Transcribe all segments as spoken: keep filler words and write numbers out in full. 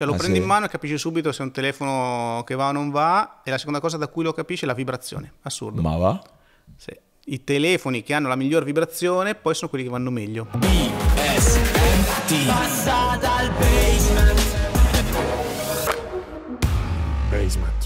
Cioè, lo ah, prendi sì. in mano e capisci subito se è un telefono che va o non va, e la seconda cosa da cui lo capisci è la vibrazione. Assurdo. Ma va? Sì. I telefoni che hanno la miglior vibrazione poi sono quelli che vanno meglio. B S M T. Passa dal basement. Basement.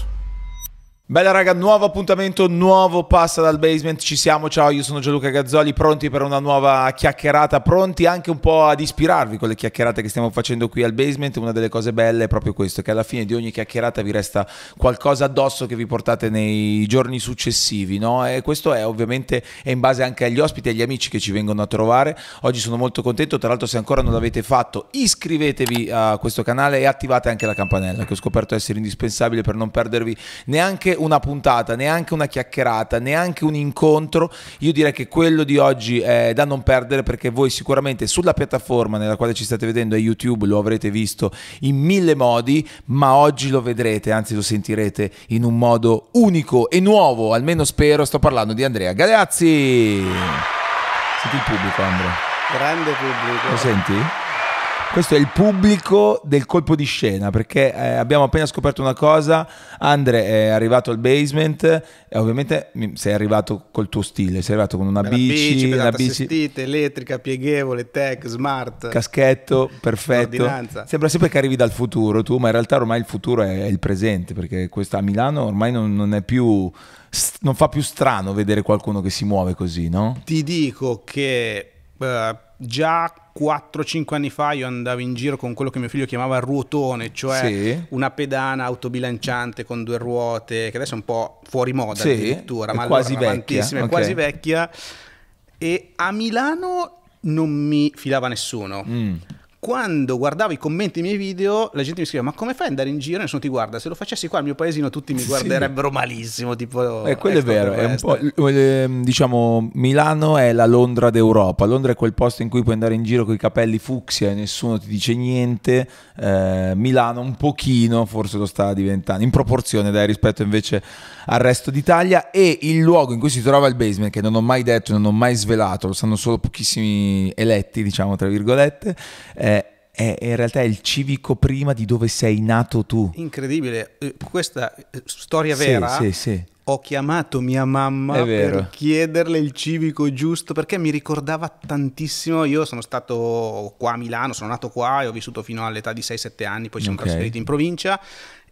Bella raga, nuovo appuntamento, nuovo Passa dal Basement, ci siamo, ciao, io sono Gianluca Gazzoli, pronti per una nuova chiacchierata, pronti anche un po' ad ispirarvi con le chiacchierate che stiamo facendo qui al Basement. Una delle cose belle è proprio questo, che alla fine di ogni chiacchierata vi resta qualcosa addosso che vi portate nei giorni successivi, no? E questo è ovviamente è in base anche agli ospiti e agli amici che ci vengono a trovare. Oggi sono molto contento, tra l'altro se ancora non l'avete fatto iscrivetevi a questo canale e attivate anche la campanella, che ho scoperto essere indispensabile per non perdervi neanche un una puntata, neanche una chiacchierata, neanche un incontro. Io direi che quello di oggi è da non perdere, perché voi sicuramente sulla piattaforma nella quale ci state vedendo, è YouTube, lo avrete visto in mille modi, ma oggi lo vedrete, anzi lo sentirete in un modo unico e nuovo, almeno spero. Sto parlando di Andrea Galeazzi. Senti il pubblico, Andrea? Grande pubblico. Lo senti? Questo è il pubblico del colpo di scena, perché eh, abbiamo appena scoperto una cosa. Andre è arrivato al basement e ovviamente sei arrivato col tuo stile, sei arrivato con una Bella bici, bici una bici assistita, elettrica, pieghevole, tech, smart, caschetto, perfetto. Sembra sempre che arrivi dal futuro tu, ma in realtà ormai il futuro è il presente, perché questa a Milano ormai non, non è più, non fa più strano vedere qualcuno che si muove così, no? Ti dico che uh, già quattro cinque anni fa io andavo in giro con quello che mio figlio chiamava ruotone, cioè sì. una pedana autobilanciante con due ruote, che adesso è un po' fuori moda, sì, addirittura, ma quasi allora vecchia. Okay. È quasi vecchia. E a Milano non mi filava nessuno. Mm. Quando guardavo i commenti ai miei video, la gente mi scriveva: ma come fai ad andare in giro e nessuno ti guarda? Se lo facessi qua al mio paesino tutti mi guarderebbero sì. malissimo. Tipo, eh, quello è vero, è un po', diciamo, Milano è la Londra d'Europa. Londra è quel posto in cui puoi andare in giro con i capelli fucsia e nessuno ti dice niente. eh, Milano un pochino forse lo sta diventando, in proporzione dai, rispetto invece al resto d'Italia. E il luogo in cui si trova il basement, che non ho mai detto, non ho mai svelato, lo sanno solo pochissimi eletti, diciamo tra virgolette, eh, è in realtà è il civico prima di dove sei nato tu. Incredibile, questa storia vera. Sì, sì, sì. Ho chiamato mia mamma per chiederle il civico giusto, perché mi ricordava tantissimo. Io sono stato qua a Milano, sono nato qua e ho vissuto fino all'età di sei sette anni, poi ci siamo okay. trasferiti in provincia.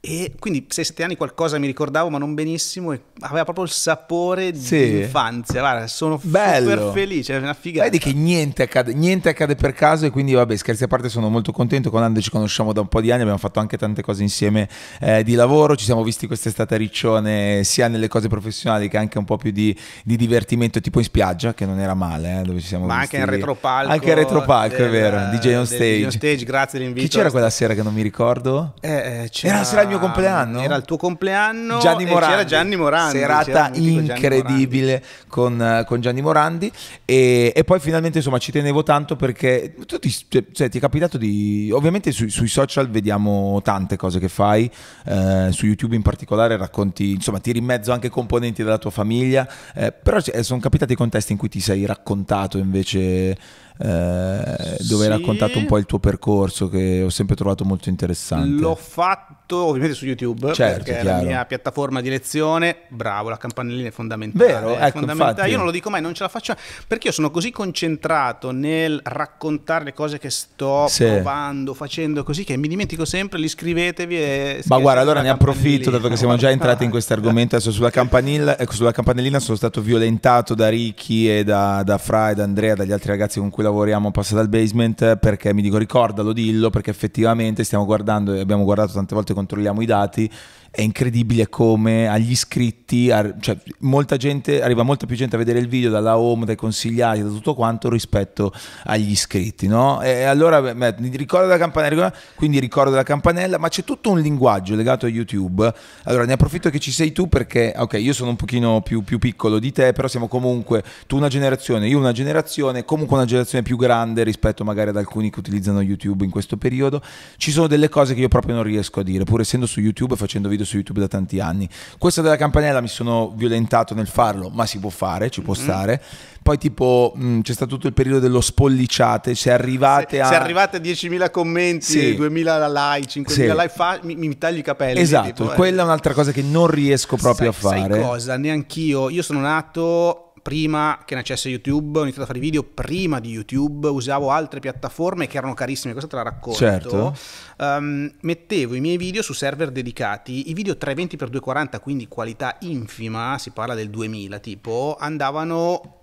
E quindi sei sette anni qualcosa mi ricordavo, ma non benissimo, e aveva proprio il sapore sì. di infanzia. Guarda, sono Bello. super felice, è una figata. Vedi che niente accade, niente accade per caso, e quindi vabbè, scherzi a parte, sono molto contento. Con Andre ci conosciamo da un po' di anni, abbiamo fatto anche tante cose insieme eh, di lavoro, ci siamo visti quest'estate a Riccione sia nelle cose professionali che anche un po' più di, di divertimento, tipo in spiaggia, che non era male, eh, dove ci siamo ma visti. Anche in retropalco, anche in retropalco del, è vero, D J on stage. D J on stage, grazie dell'invito. Chi c'era quella sera che non mi ricordo? Eh, c'era la sera. Il mio compleanno? Era il tuo compleanno, Gianni Morandi. C'era Gianni Morandi. Serata incredibile con, con Gianni Morandi. E, e poi finalmente, insomma, ci tenevo tanto perché tu ti, cioè, ti è capitato di... Ovviamente su, sui social vediamo tante cose che fai, eh, su YouTube in particolare racconti, insomma, tiri in mezzo anche componenti della tua famiglia, eh, però sono capitati contesti in cui ti sei raccontato invece... Eh, dove sì. hai raccontato un po' il tuo percorso, che ho sempre trovato molto interessante. L'ho fatto ovviamente su YouTube, certo, perché chiaro. è la mia piattaforma di lezione. Bravo, la campanellina è fondamentale. Vero, è ecco, fondamentale. Infatti, io non lo dico mai, non ce la faccio, perché io sono così concentrato nel raccontare le cose che sto sì. provando, facendo, così che mi dimentico sempre. Li iscrivetevi e... Ma guarda, allora ne approfitto, dato che siamo già entrati in questo argomento. Adesso sulla campanella, ecco, sulla campanellina sono stato violentato da Ricky e da, da Fra e da Andrea, dagli altri ragazzi con cui la lavoriamo Passa dal Basement, perché mi dico ricordalo, dillo, perché effettivamente stiamo guardando, e abbiamo guardato tante volte, controlliamo i dati, è incredibile come agli iscritti, a, cioè molta gente, arriva molta più gente a vedere il video dalla home, dai consigliati, da tutto quanto, rispetto agli iscritti, no? E allora beh, ricordo della campanella, quindi ricordo della campanella, ma c'è tutto un linguaggio legato a YouTube. Allora ne approfitto che ci sei tu, perché ok, io sono un pochino più, più piccolo di te, però siamo comunque tu una generazione, io una generazione, comunque una generazione più grande rispetto magari ad alcuni che utilizzano YouTube in questo periodo. Ci sono delle cose che io proprio non riesco a dire, pur essendo su YouTube, facendo video video su YouTube da tanti anni. Questa della campanella mi sono violentato nel farlo, ma si può fare, ci può mm-hmm. stare. Poi tipo c'è stato tutto il periodo dello spolliciate, se arrivate se, a... Se arrivate a diecimila commenti, sì. duemila like, cinquemila sì. like, fa, mi, mi taglio i capelli. Esatto, tipo, quella eh. è un'altra cosa che non riesco proprio sai, a fare. Sai cosa? Neanch'io, io sono nato... prima che nascesse YouTube, ho iniziato a fare video prima di YouTube, usavo altre piattaforme che erano carissime, questa te la racconto. Certo. Um, mettevo i miei video su server dedicati, i video trecentoventi per duecentoquaranta, quindi qualità infima, si parla del duemila tipo, andavano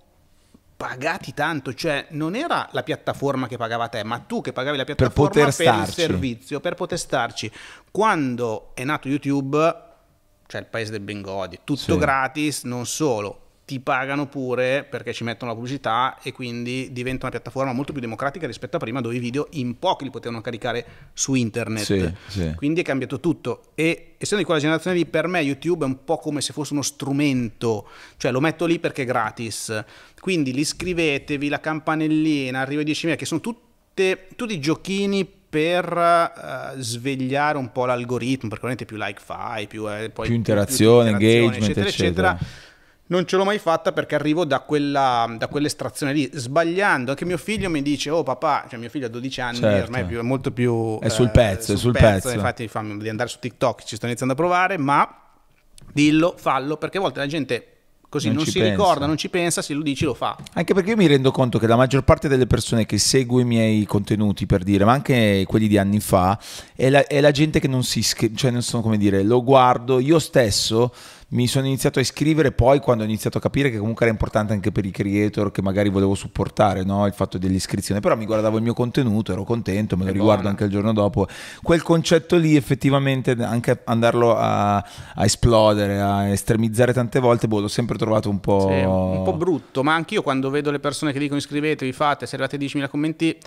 pagati tanto, cioè non era la piattaforma che pagava te, ma tu che pagavi la piattaforma per, per il servizio, per poter starci. Quando è nato YouTube, cioè il paese del Bengodi, tutto sì. gratis, non solo. Ti pagano pure perché ci mettono la pubblicità e quindi diventa una piattaforma molto più democratica rispetto a prima, dove i video in pochi li potevano caricare su internet. Sì, sì. Quindi è cambiato tutto. E essendo di quella generazione lì, per me YouTube è un po' come se fosse uno strumento, cioè lo metto lì perché è gratis. Quindi iscrivetevi, la campanellina, arriva a diecimila, che sono tutte, tutti giochini per uh, svegliare un po' l'algoritmo, perché ovviamente più like fai, più, eh, poi più interazione, più, più interazione, engagement, eccetera, eccetera. eccetera. Non ce l'ho mai fatta perché arrivo da quella, da quell'estrazione lì, sbagliando. Anche mio figlio mi dice, oh papà, cioè mio figlio ha dodici anni, certo. ormai è, più, è molto più... È sul pezzo, eh, sul è sul pezzo. pezzo. Infatti fammi di andare su TikTok, ci sto iniziando a provare, ma dillo, fallo, perché a volte la gente... Così non, non si pensa. ricorda, non ci pensa, se lo dici lo fa. Anche perché io mi rendo conto che la maggior parte delle persone che segue i miei contenuti, per dire, ma anche quelli di anni fa, è la, è la gente che non si iscrive, cioè non so come dire, lo guardo, io stesso mi sono iniziato a iscrivere poi quando ho iniziato a capire che comunque era importante anche per i creator che magari volevo supportare, no? Il fatto dell'iscrizione, però mi guardavo il mio contenuto, ero contento, me lo è riguardo buona. anche il giorno dopo. Quel concetto lì effettivamente anche andarlo a, a esplodere, a estremizzare tante volte, boh, l'ho sempre trovato un po'... Sì, un po' brutto, ma anch'io quando vedo le persone che dicono iscrivetevi, fate, se arrivate a diecimila commenti,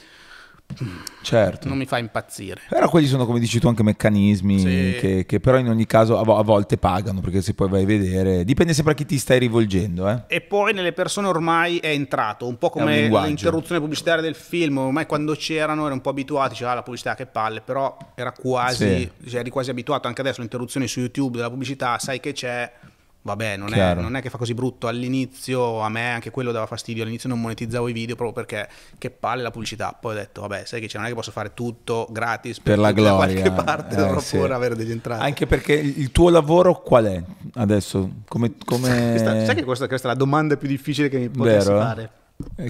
certo, non mi fa impazzire. Però quelli sono, come dici tu, anche meccanismi sì. che, che però in ogni caso a, a volte pagano, perché se poi vai a vedere dipende sempre a chi ti stai rivolgendo, eh. E poi nelle persone ormai è entrato un po' come l'interruzione pubblicitaria del film, ormai quando c'erano ero un po' abituati, diceva ah, la pubblicità che palle, però era quasi, sì. cioè, eri quasi abituato. Anche adesso l'interruzione su YouTube della pubblicità, sai che c'è, vabbè, non è, non è che fa così brutto. All'inizio a me anche quello dava fastidio, all'inizio non monetizzavo i video proprio perché che palle la pubblicità. Poi ho detto vabbè, sai che c'è, non è che posso fare tutto gratis per, per la gloria, da qualche parte eh, dovrò sì. pure avere degli entrate. Anche perché il tuo lavoro qual è adesso? Come, come... Questa, sai che questa, questa è la domanda più difficile che mi potessi Vero? fare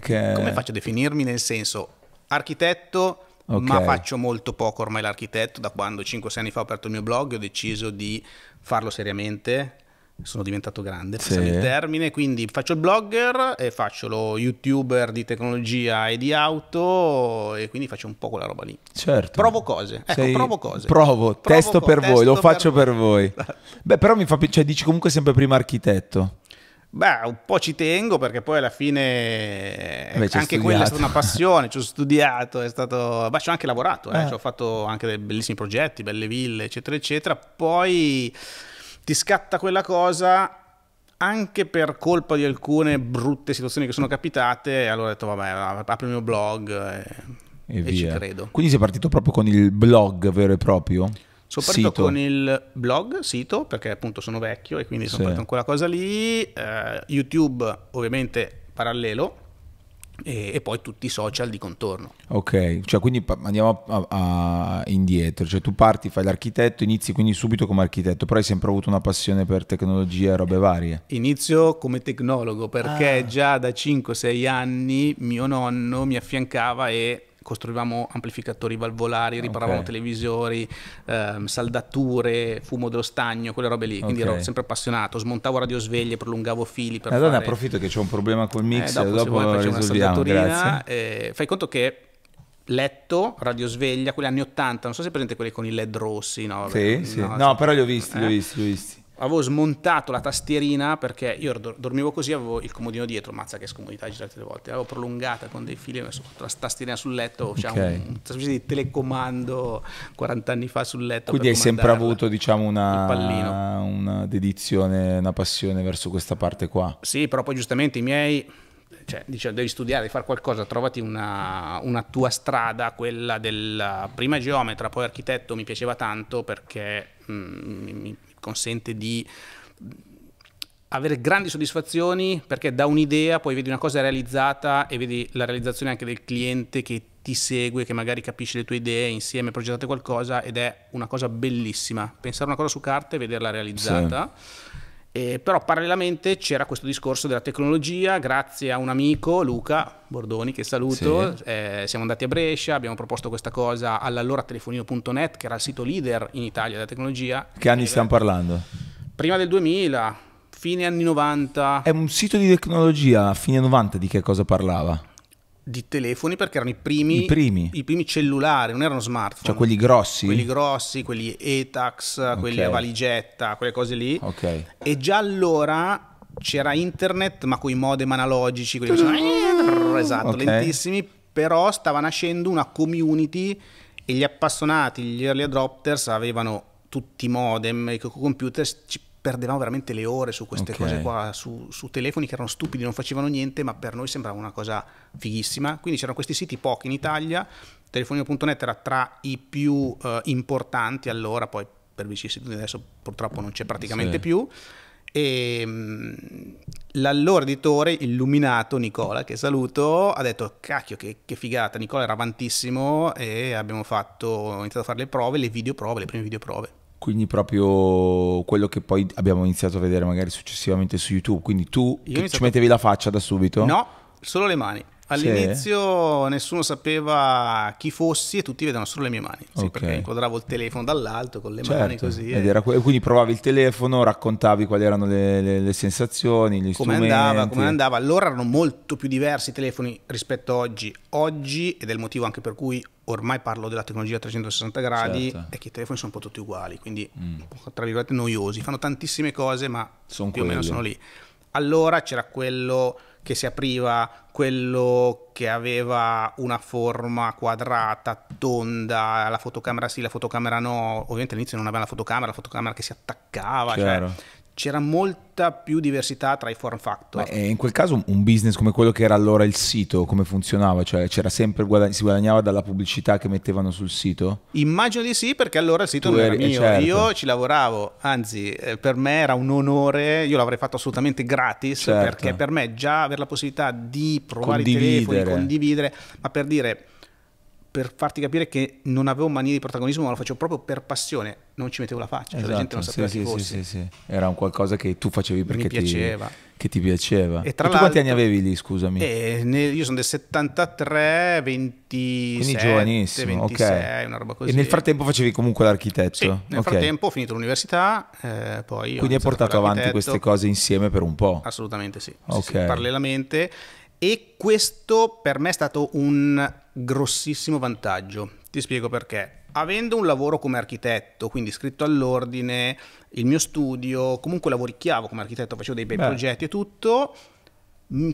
che... Come faccio a definirmi, nel senso, architetto? Okay. Ma faccio molto poco ormai l'architetto. Da quando cinque sei anni fa ho aperto il mio blog, ho deciso di farlo seriamente, sono diventato grande, sì. passando il termine, quindi faccio il blogger e faccio lo youtuber di tecnologia e di auto, e quindi faccio un po' quella roba lì. Certo. Provo cose, ecco, Sei... provo cose. Provo, provo testo per testo voi, lo per faccio voi. per voi. Beh, però mi fa piacere, cioè, dici comunque sempre prima architetto. Beh, un po' ci tengo perché poi alla fine Beh, anche studiato. quella è stata una passione, ci ho studiato, è stato... Beh, ci ho anche lavorato, eh. Eh. Cioè, ho fatto anche dei bellissimi progetti, belle ville, eccetera, eccetera. Poi... ti scatta quella cosa anche per colpa di alcune brutte situazioni che sono capitate, e allora ho detto vabbè, apro il mio blog e, e, e via. Ci credo. Quindi sei partito proprio con il blog vero e proprio? Sono partito sito. con il blog, sito, perché appunto sono vecchio e quindi sono sì. partito con quella cosa lì, eh, YouTube ovviamente parallelo, e poi tutti i social di contorno. Ok, cioè quindi andiamo a, a, indietro, cioè tu parti, fai l'architetto, inizi quindi subito come architetto, però hai sempre avuto una passione per tecnologia e robe varie. Inizio come tecnologo perché ah. già da cinque sei anni mio nonno mi affiancava e costruivamo amplificatori valvolari, riparavamo okay. televisori, ehm, saldature, fumo dello stagno, quelle robe lì, quindi okay. ero sempre appassionato, smontavo radiosveglie, prolungavo fili per eh, fare... Allora ne approfitto che c'è un problema col mix, eh, dopo, dopo se vuoi facciamo una saldaturina, eh, fai conto che letto, radiosveglia, quelli anni ottanta, non so se è presente quelli con i led rossi, no? Vabbè, sì, sì. no, no però li ho visti, eh. li ho visti, li ho visti. Avevo smontato la tastierina perché io dormivo così, avevo il comodino dietro, mazza che scomodità, girate le volte, l'avevo prolungata con dei fili, ho messo la tastiera sul letto, c'era okay. un, una specie di telecomando quaranta anni fa sul letto. Quindi hai sempre avuto, diciamo, una, una dedizione, una passione verso questa parte qua. Sì, però poi giustamente i miei... cioè, diciamo, devi studiare, devi fare qualcosa, trovati una, una tua strada, quella del prima geometra, poi architetto mi piaceva tanto perché mh, mi, mi consente di avere grandi soddisfazioni, perché da un'idea poi vedi una cosa realizzata e vedi la realizzazione anche del cliente che ti segue, che magari capisce le tue idee, insieme progettate qualcosa, ed è una cosa bellissima pensare una cosa su carta e vederla realizzata. Sì. E però parallelamente c'era questo discorso della tecnologia, grazie a un amico, Luca Bordoni, che saluto. Sì. Eh, siamo andati a Brescia, abbiamo proposto questa cosa all'allora telefonino punto net, che era il sito leader in Italia della tecnologia. Che anni stiamo parlando? Prima del duemila, fine anni novanta. È un sito di tecnologia, a fine novanta di che cosa parlava? Di telefoni, perché erano i primi, I, primi. i primi cellulari, non erano smartphone. Cioè quelli grossi? Quelli grossi, quelli e-tax, okay, quelli a valigetta, quelle cose lì. Okay. E già allora c'era internet, ma con i modem analogici, quelli sono... esatto, okay, lentissimi, però stava nascendo una community e gli appassionati, gli early adopters avevano tutti i modem e i computer. Ci perdevamo veramente le ore su queste, okay, cose qua, su, su telefoni che erano stupidi, non facevano niente, ma per noi sembrava una cosa fighissima. Quindi c'erano questi siti, pochi in Italia, telefonino punto net era tra i più uh, importanti allora, poi per vicissitudini adesso purtroppo non c'è praticamente, sì, più. E l'allora editore illuminato Nicola, che saluto, ha detto cacchio che, che figata. Nicola era avantissimo e abbiamo fatto, ho iniziato a fare le prove, le videoprove, le prime videoprove. Quindi proprio quello che poi abbiamo iniziato a vedere magari successivamente su YouTube. Quindi tu che ci mettevi la faccia da subito? No, solo le mani. All'inizio, sì, nessuno sapeva chi fossi e tutti vedevano solo le mie mani, sì, okay, perché inquadravo il telefono dall'alto con le, certo, mani così. Ed era, quindi provavi il telefono, raccontavi quali erano le, le, le sensazioni, gli come strumenti. Andava, come andava. Allora erano molto più diversi i telefoni rispetto a oggi. Oggi, ed è il motivo anche per cui ormai parlo della tecnologia a trecentosessanta gradi, certo, è che i telefoni sono un po' tutti uguali, quindi mm. tra virgolette noiosi, fanno tantissime cose ma sono più quelli. o meno sono lì. Allora c'era quello che si apriva, quello che aveva una forma quadrata, tonda, la fotocamera sì, la fotocamera no. Ovviamente all'inizio non aveva la fotocamera, la fotocamera che si attaccava, cioè, c'era molta più diversità tra i form factor. E in quel caso un business come quello che era allora il sito, come funzionava? Cioè c'era sempre, guadagn si guadagnava dalla pubblicità che mettevano sul sito? Immagino di sì, perché allora il sito tu non eri, era mio, certo, io ci lavoravo, anzi eh, per me era un onore, io l'avrei fatto assolutamente gratis, certo, perché per me già avere la possibilità di provare i telefoni, condividere, ma per dire, per farti capire che non avevo mania di protagonismo, ma lo facevo proprio per passione, non ci mettevo la faccia, esatto, la gente non sapeva, sì, chi fossi. Sì, sì, sì. Era un qualcosa che tu facevi perché mi piaceva. Ti, che ti piaceva. E, tra e tu quanti anni avevi lì, scusami? Eh, ne, io sono del settantatré, ventisette, quindi giovanissimo, ventisei, okay, una roba così. E nel frattempo facevi comunque l'architetto? Sì, nel, okay, frattempo ho finito l'università, eh, poi quindi hai portato avanti queste cose insieme per un po'? Assolutamente sì, okay, sì, sì, parallelamente. E questo per me è stato un grossissimo vantaggio, ti spiego perché. Avendo un lavoro come architetto, quindi iscritto all'ordine, il mio studio, comunque lavoricchiavo come architetto, facevo dei bei, beh, progetti e tutto,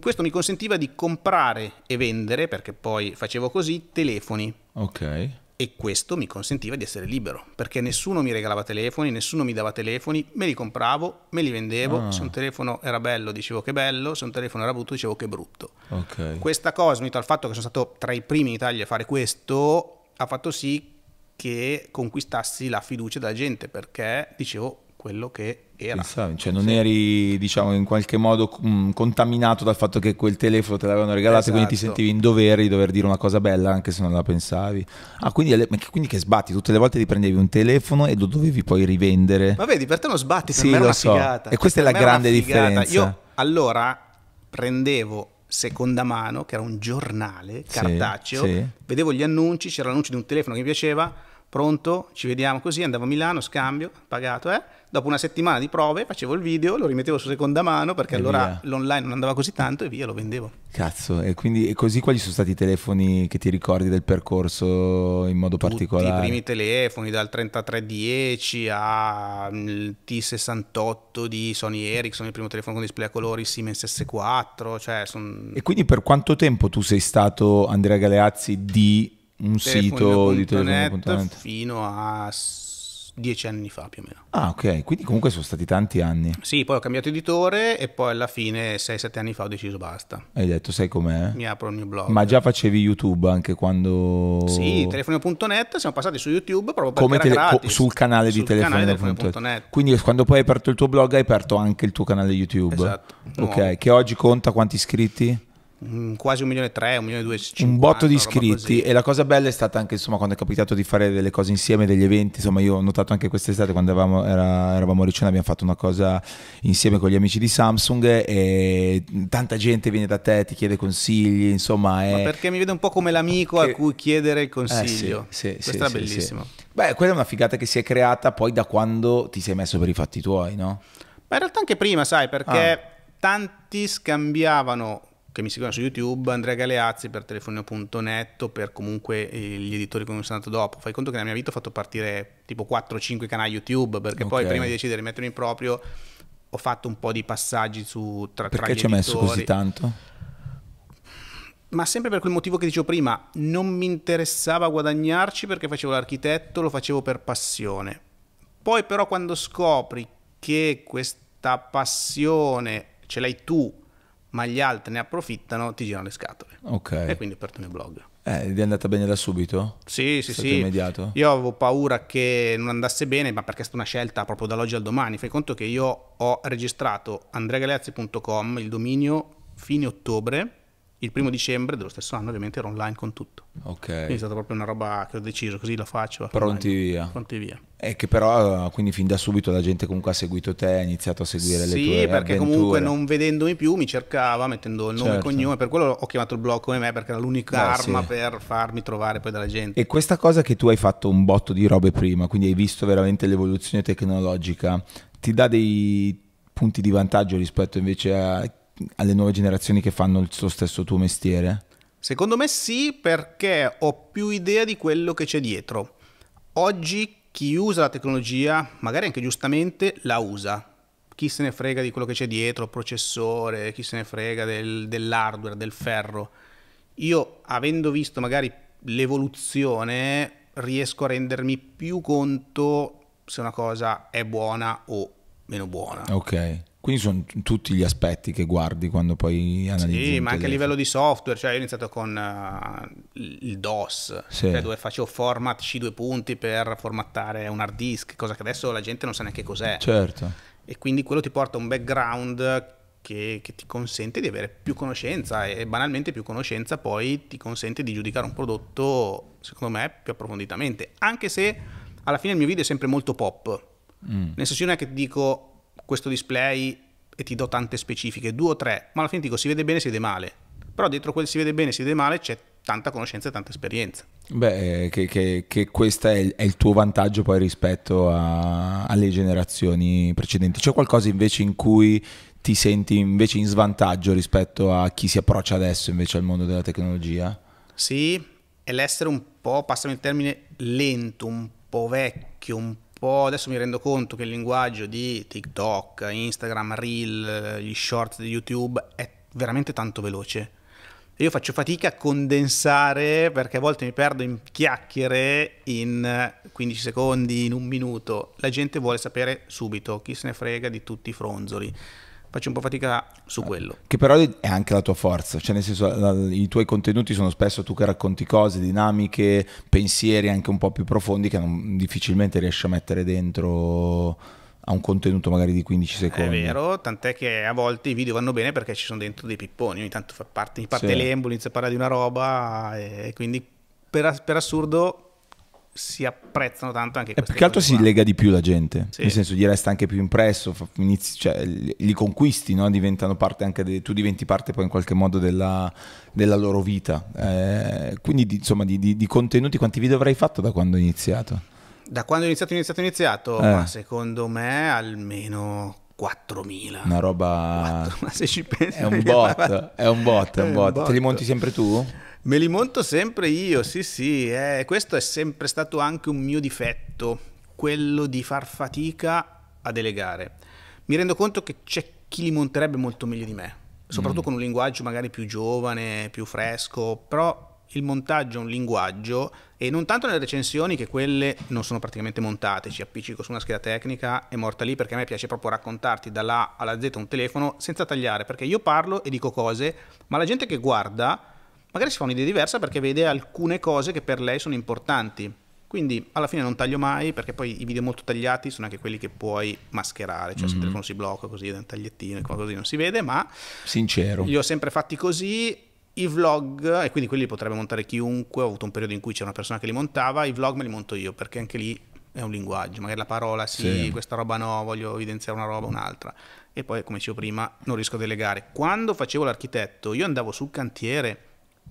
questo mi consentiva di comprare e vendere, perché poi facevo così, telefoni. Ok. E questo mi consentiva di essere libero, perché nessuno mi regalava telefoni, nessuno mi dava telefoni, me li compravo, me li vendevo, ah, se un telefono era bello dicevo che bello, se un telefono era brutto dicevo che brutto. Okay. Questa cosa, unita al fatto che sono stato tra i primi in Italia a fare questo, ha fatto sì che conquistassi la fiducia della gente, perché dicevo quello che era. Pensavi, cioè non, sì, eri, diciamo, in qualche modo mh, contaminato dal fatto che quel telefono te l'avevano regalato, esatto, quindi ti sentivi in dovere di dover dire una cosa bella anche se non la pensavi. Ah, quindi, quindi che sbatti, tutte le volte ti prendevi un telefono e lo dovevi poi rivendere. Ma vedi, per te non sbatti, per, sì, me era una, so, figata. E questa per è la grande differenza. Io allora prendevo seconda mano, che era un giornale cartaceo, sì, sì, vedevo gli annunci, c'era l'annuncio di un telefono che mi piaceva, pronto, ci vediamo così, andavo a Milano, scambio, pagato, eh? Dopo una settimana di prove facevo il video, lo rimettevo su seconda mano perché e allora l'online non andava così tanto e via, lo vendevo. Cazzo, e quindi e così quali sono stati i telefoni che ti ricordi del percorso in modo Tutti particolare? I primi telefoni, dal trentatré dieci al T sessantotto di Sony Ericsson, il primo telefono con display a colori, Siemens S quattro, cioè son... E quindi per quanto tempo tu sei stato Andrea Galeazzi di... un sito di telefonino punto net fino a dieci anni fa più o meno. Ah, ok, quindi comunque sono stati tanti anni. Sì, poi ho cambiato editore e poi alla fine sei sette anni fa ho deciso basta. Hai detto, sai com'è? Mi apro il mio blog. Ma già facevi YouTube anche quando... Sì, telefonino punto net, siamo passati su YouTube proprio perché Come era gratis. Sul canale di telefonino punto net. Quindi quando poi hai aperto il tuo blog hai aperto anche il tuo canale YouTube. Esatto. Ok, no. Che oggi conta quanti iscritti? Quasi un milione e tre, un milione e due, un botto di iscritti. E la cosa bella è stata anche, insomma, quando è capitato di fare delle cose insieme, degli eventi. Insomma, io ho notato anche quest'estate quando eravamo, era, eravamo a Riccione, abbiamo fatto una cosa insieme con gli amici di Samsung e tanta gente viene da te, ti chiede consigli, insomma è... Ma perché mi vede un po' come l'amico che... a cui chiedere il consiglio. eh, sì, sì, Questo sì, è bellissimo sì, sì. Beh, quella è una figata che si è creata poi da quando ti sei messo per i fatti tuoi, no? Ma in realtà anche prima, sai, perché ah. tanti scambiavano, che mi seguono su YouTube, Andrea Galeazzi per telefonino punto net, per comunque gli editori con cui sono andato dopo. Fai conto che nella mia vita ho fatto partire tipo quattro o cinque canali YouTube, perché okay. poi prima di decidere di mettermi in proprio ho fatto un po' di passaggi su tra, perché tra gli editori. Perché ci ha messo così tanto? Ma sempre per quel motivo che dicevo prima, non mi interessava guadagnarci perché facevo l'architetto, lo facevo per passione. Poi però quando scopri che questa passione ce l'hai tu, ma gli altri ne approfittano, ti girano le scatole. Okay. E quindi ho aperto il mio blog. Eh, è andata bene da subito? Sì, sì, sì. Immediato? Io avevo paura che non andasse bene, ma perché è stata una scelta proprio dall'oggi al domani. Fai conto che io ho registrato andrea galeazzi punto com, il dominio, fine ottobre, il primo dicembre dello stesso anno ovviamente ero online con tutto. Ok. Quindi è stata proprio una roba che ho deciso, così la faccio. Pronti via. Pronti via. E che però, quindi fin da subito la gente comunque ha seguito te, ha iniziato a seguire sì, le tue avventure. Sì, perché comunque non vedendomi più mi cercava mettendo il nome certo. e cognome, per quello ho chiamato il blog come me, perché era l'unica ah, arma sì. per farmi trovare poi dalla gente. E questa cosa che tu hai fatto un botto di robe prima, quindi hai visto veramente l'evoluzione tecnologica, ti dà dei punti di vantaggio rispetto invece a... alle nuove generazioni che fanno il suo stesso tuo mestiere? Secondo me sì, perché ho più idea di quello che c'è dietro. Oggi chi usa la tecnologia, magari anche giustamente, la usa. Chi se ne frega di quello che c'è dietro, processore, chi se ne frega del, dell'hardware, del ferro. Io, avendo visto magari l'evoluzione, riesco a rendermi più conto se una cosa è buona o meno buona. Ok. Quindi sono tutti gli aspetti che guardi quando poi analizzi. Sì, ma anche a livello di software, cioè io ho iniziato con uh, il D O S, sì. cioè dove facevo format C due punti per formattare un hard disk, cosa che adesso la gente non sa neanche cos'è. Certo. E quindi quello ti porta un background che, che ti consente di avere più conoscenza e banalmente più conoscenza poi ti consente di giudicare un prodotto, secondo me, più approfonditamente. Anche se alla fine il mio video è sempre molto pop. Mm. Nel senso, non è che ti dico... questo display e ti do tante specifiche, due o tre, ma alla fine dico si vede bene, si vede male, però dietro quel si vede bene, si vede male c'è tanta conoscenza e tanta esperienza. Beh, che, che, che questo è, è il tuo vantaggio poi rispetto a, alle generazioni precedenti. C'è qualcosa invece in cui ti senti invece in svantaggio rispetto a chi si approccia adesso invece al mondo della tecnologia? Sì, è l'essere un po', passami il termine, lento, un po' vecchio, un po'... Poi adesso mi rendo conto che il linguaggio di TikTok, Instagram, Reel, gli short di YouTube è veramente tanto veloce. Io faccio fatica a condensare perché a volte mi perdo in chiacchiere in quindici secondi, in un minuto. La gente vuole sapere subito, chi se ne frega di tutti i fronzoli. Faccio un po' fatica su quello. Che però è anche la tua forza, cioè nel senso la, i tuoi contenuti sono spesso tu che racconti cose, dinamiche, pensieri anche un po' più profondi che non, difficilmente riesci a mettere dentro a un contenuto magari di quindici secondi. È vero, tant'è che a volte i video vanno bene perché ci sono dentro dei pipponi, ogni tanto fa parte, parte sì. l'embolo, inizia a parlare di una roba e quindi per, per assurdo... si apprezzano tanto anche queste. Più che altro si lega di più la gente, sì. nel senso gli resta anche più impresso, inizi, cioè, li conquisti, no? Diventano parte anche de, tu diventi parte poi in qualche modo della, della loro vita. Eh, quindi di, insomma di, di, di contenuti, quanti video avrai fatto da quando hai iniziato? Da quando ho iniziato, iniziato, iniziato? Eh. Ma secondo me almeno quattromila. Una roba... quattro, ma se ci pensi... È un bot, è un bot, è un bot. Te li monti sempre tu? Me li monto sempre io, sì sì, eh, questo è sempre stato anche un mio difetto, quello di far fatica a delegare. Mi rendo conto che c'è chi li monterebbe molto meglio di me, soprattutto mm. con un linguaggio magari più giovane, più fresco, però il montaggio è un linguaggio, e non tanto nelle recensioni, che quelle non sono praticamente montate, ci appiccico su una scheda tecnica e morta lì, perché a me piace proprio raccontarti dalla A alla Z un telefono senza tagliare, perché io parlo e dico cose, ma la gente che guarda magari si fa un'idea diversa perché vede alcune cose che per lei sono importanti. Quindi alla fine non taglio mai, perché poi i video molto tagliati sono anche quelli che puoi mascherare, cioè mm-hmm. se il telefono si blocca così da un tagliettino e così non si vede, ma sincero, li ho sempre fatti così. I vlog, e quindi quelli li potrebbe montare chiunque, ho avuto un periodo in cui c'era una persona che li montava, i vlog me li monto io, perché anche lì è un linguaggio, magari la parola sì, sì. questa roba no, voglio evidenziare una roba, un'altra. E poi, come dicevo prima, non riesco a delegare. Quando facevo l'architetto, io andavo sul cantiere,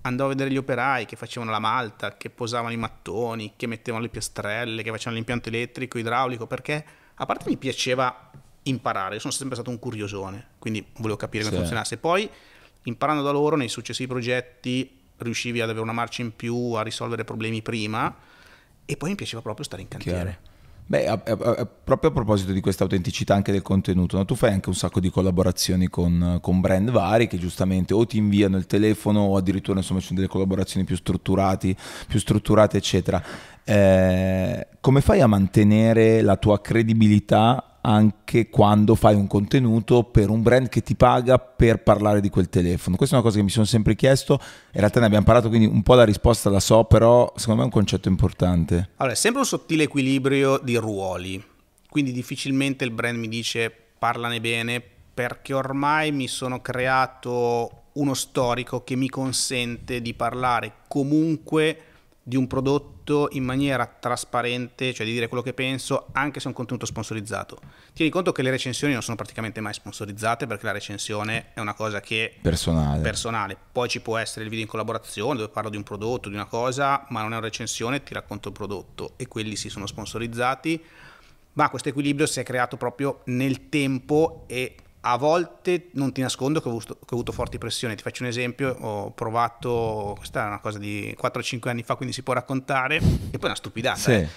andavo a vedere gli operai che facevano la malta, che posavano i mattoni, che mettevano le piastrelle, che facevano l'impianto elettrico, idraulico, perché a parte mi piaceva imparare, io sono sempre stato un curiosone, quindi volevo capire come sì. funzionasse. Poi imparando da loro nei successivi progetti riuscivi ad avere una marcia in più, a risolvere problemi prima, e poi mi piaceva proprio stare in cantiere. Chiaro. Beh, a, a, a, proprio a proposito di questa autenticità anche del contenuto, no? Tu fai anche un sacco di collaborazioni con, con brand vari che giustamente o ti inviano il telefono o addirittura insomma ci sono delle collaborazioni più, strutturati, più strutturate eccetera. Eh, come fai a mantenere la tua credibilità anche quando fai un contenuto per un brand che ti paga per parlare di quel telefono? Questa è una cosa che mi sono sempre chiesto, in realtà ne abbiamo parlato, quindi un po' la risposta la so, però secondo me è un concetto importante. Allora, è sempre un sottile equilibrio di ruoli, quindi difficilmente il brand mi dice parlane bene, perché ormai mi sono creato uno storico che mi consente di parlare comunque di un prodotto in maniera trasparente, cioè di dire quello che penso, anche se è un contenuto sponsorizzato. Tieni conto che le recensioni non sono praticamente mai sponsorizzate, perché la recensione è una cosa che personale. personale. Poi ci può essere il video in collaborazione, dove parlo di un prodotto, di una cosa, ma non è una recensione, ti racconto il prodotto, e quelli sì sono sponsorizzati. Ma questo equilibrio si è creato proprio nel tempo, e a volte non ti nascondo che ho avuto, che ho avuto forti pressioni. Ti faccio un esempio, ho provato, questa è una cosa di quattro o cinque anni fa, quindi si può raccontare, e poi è una stupidata. Sì. Eh.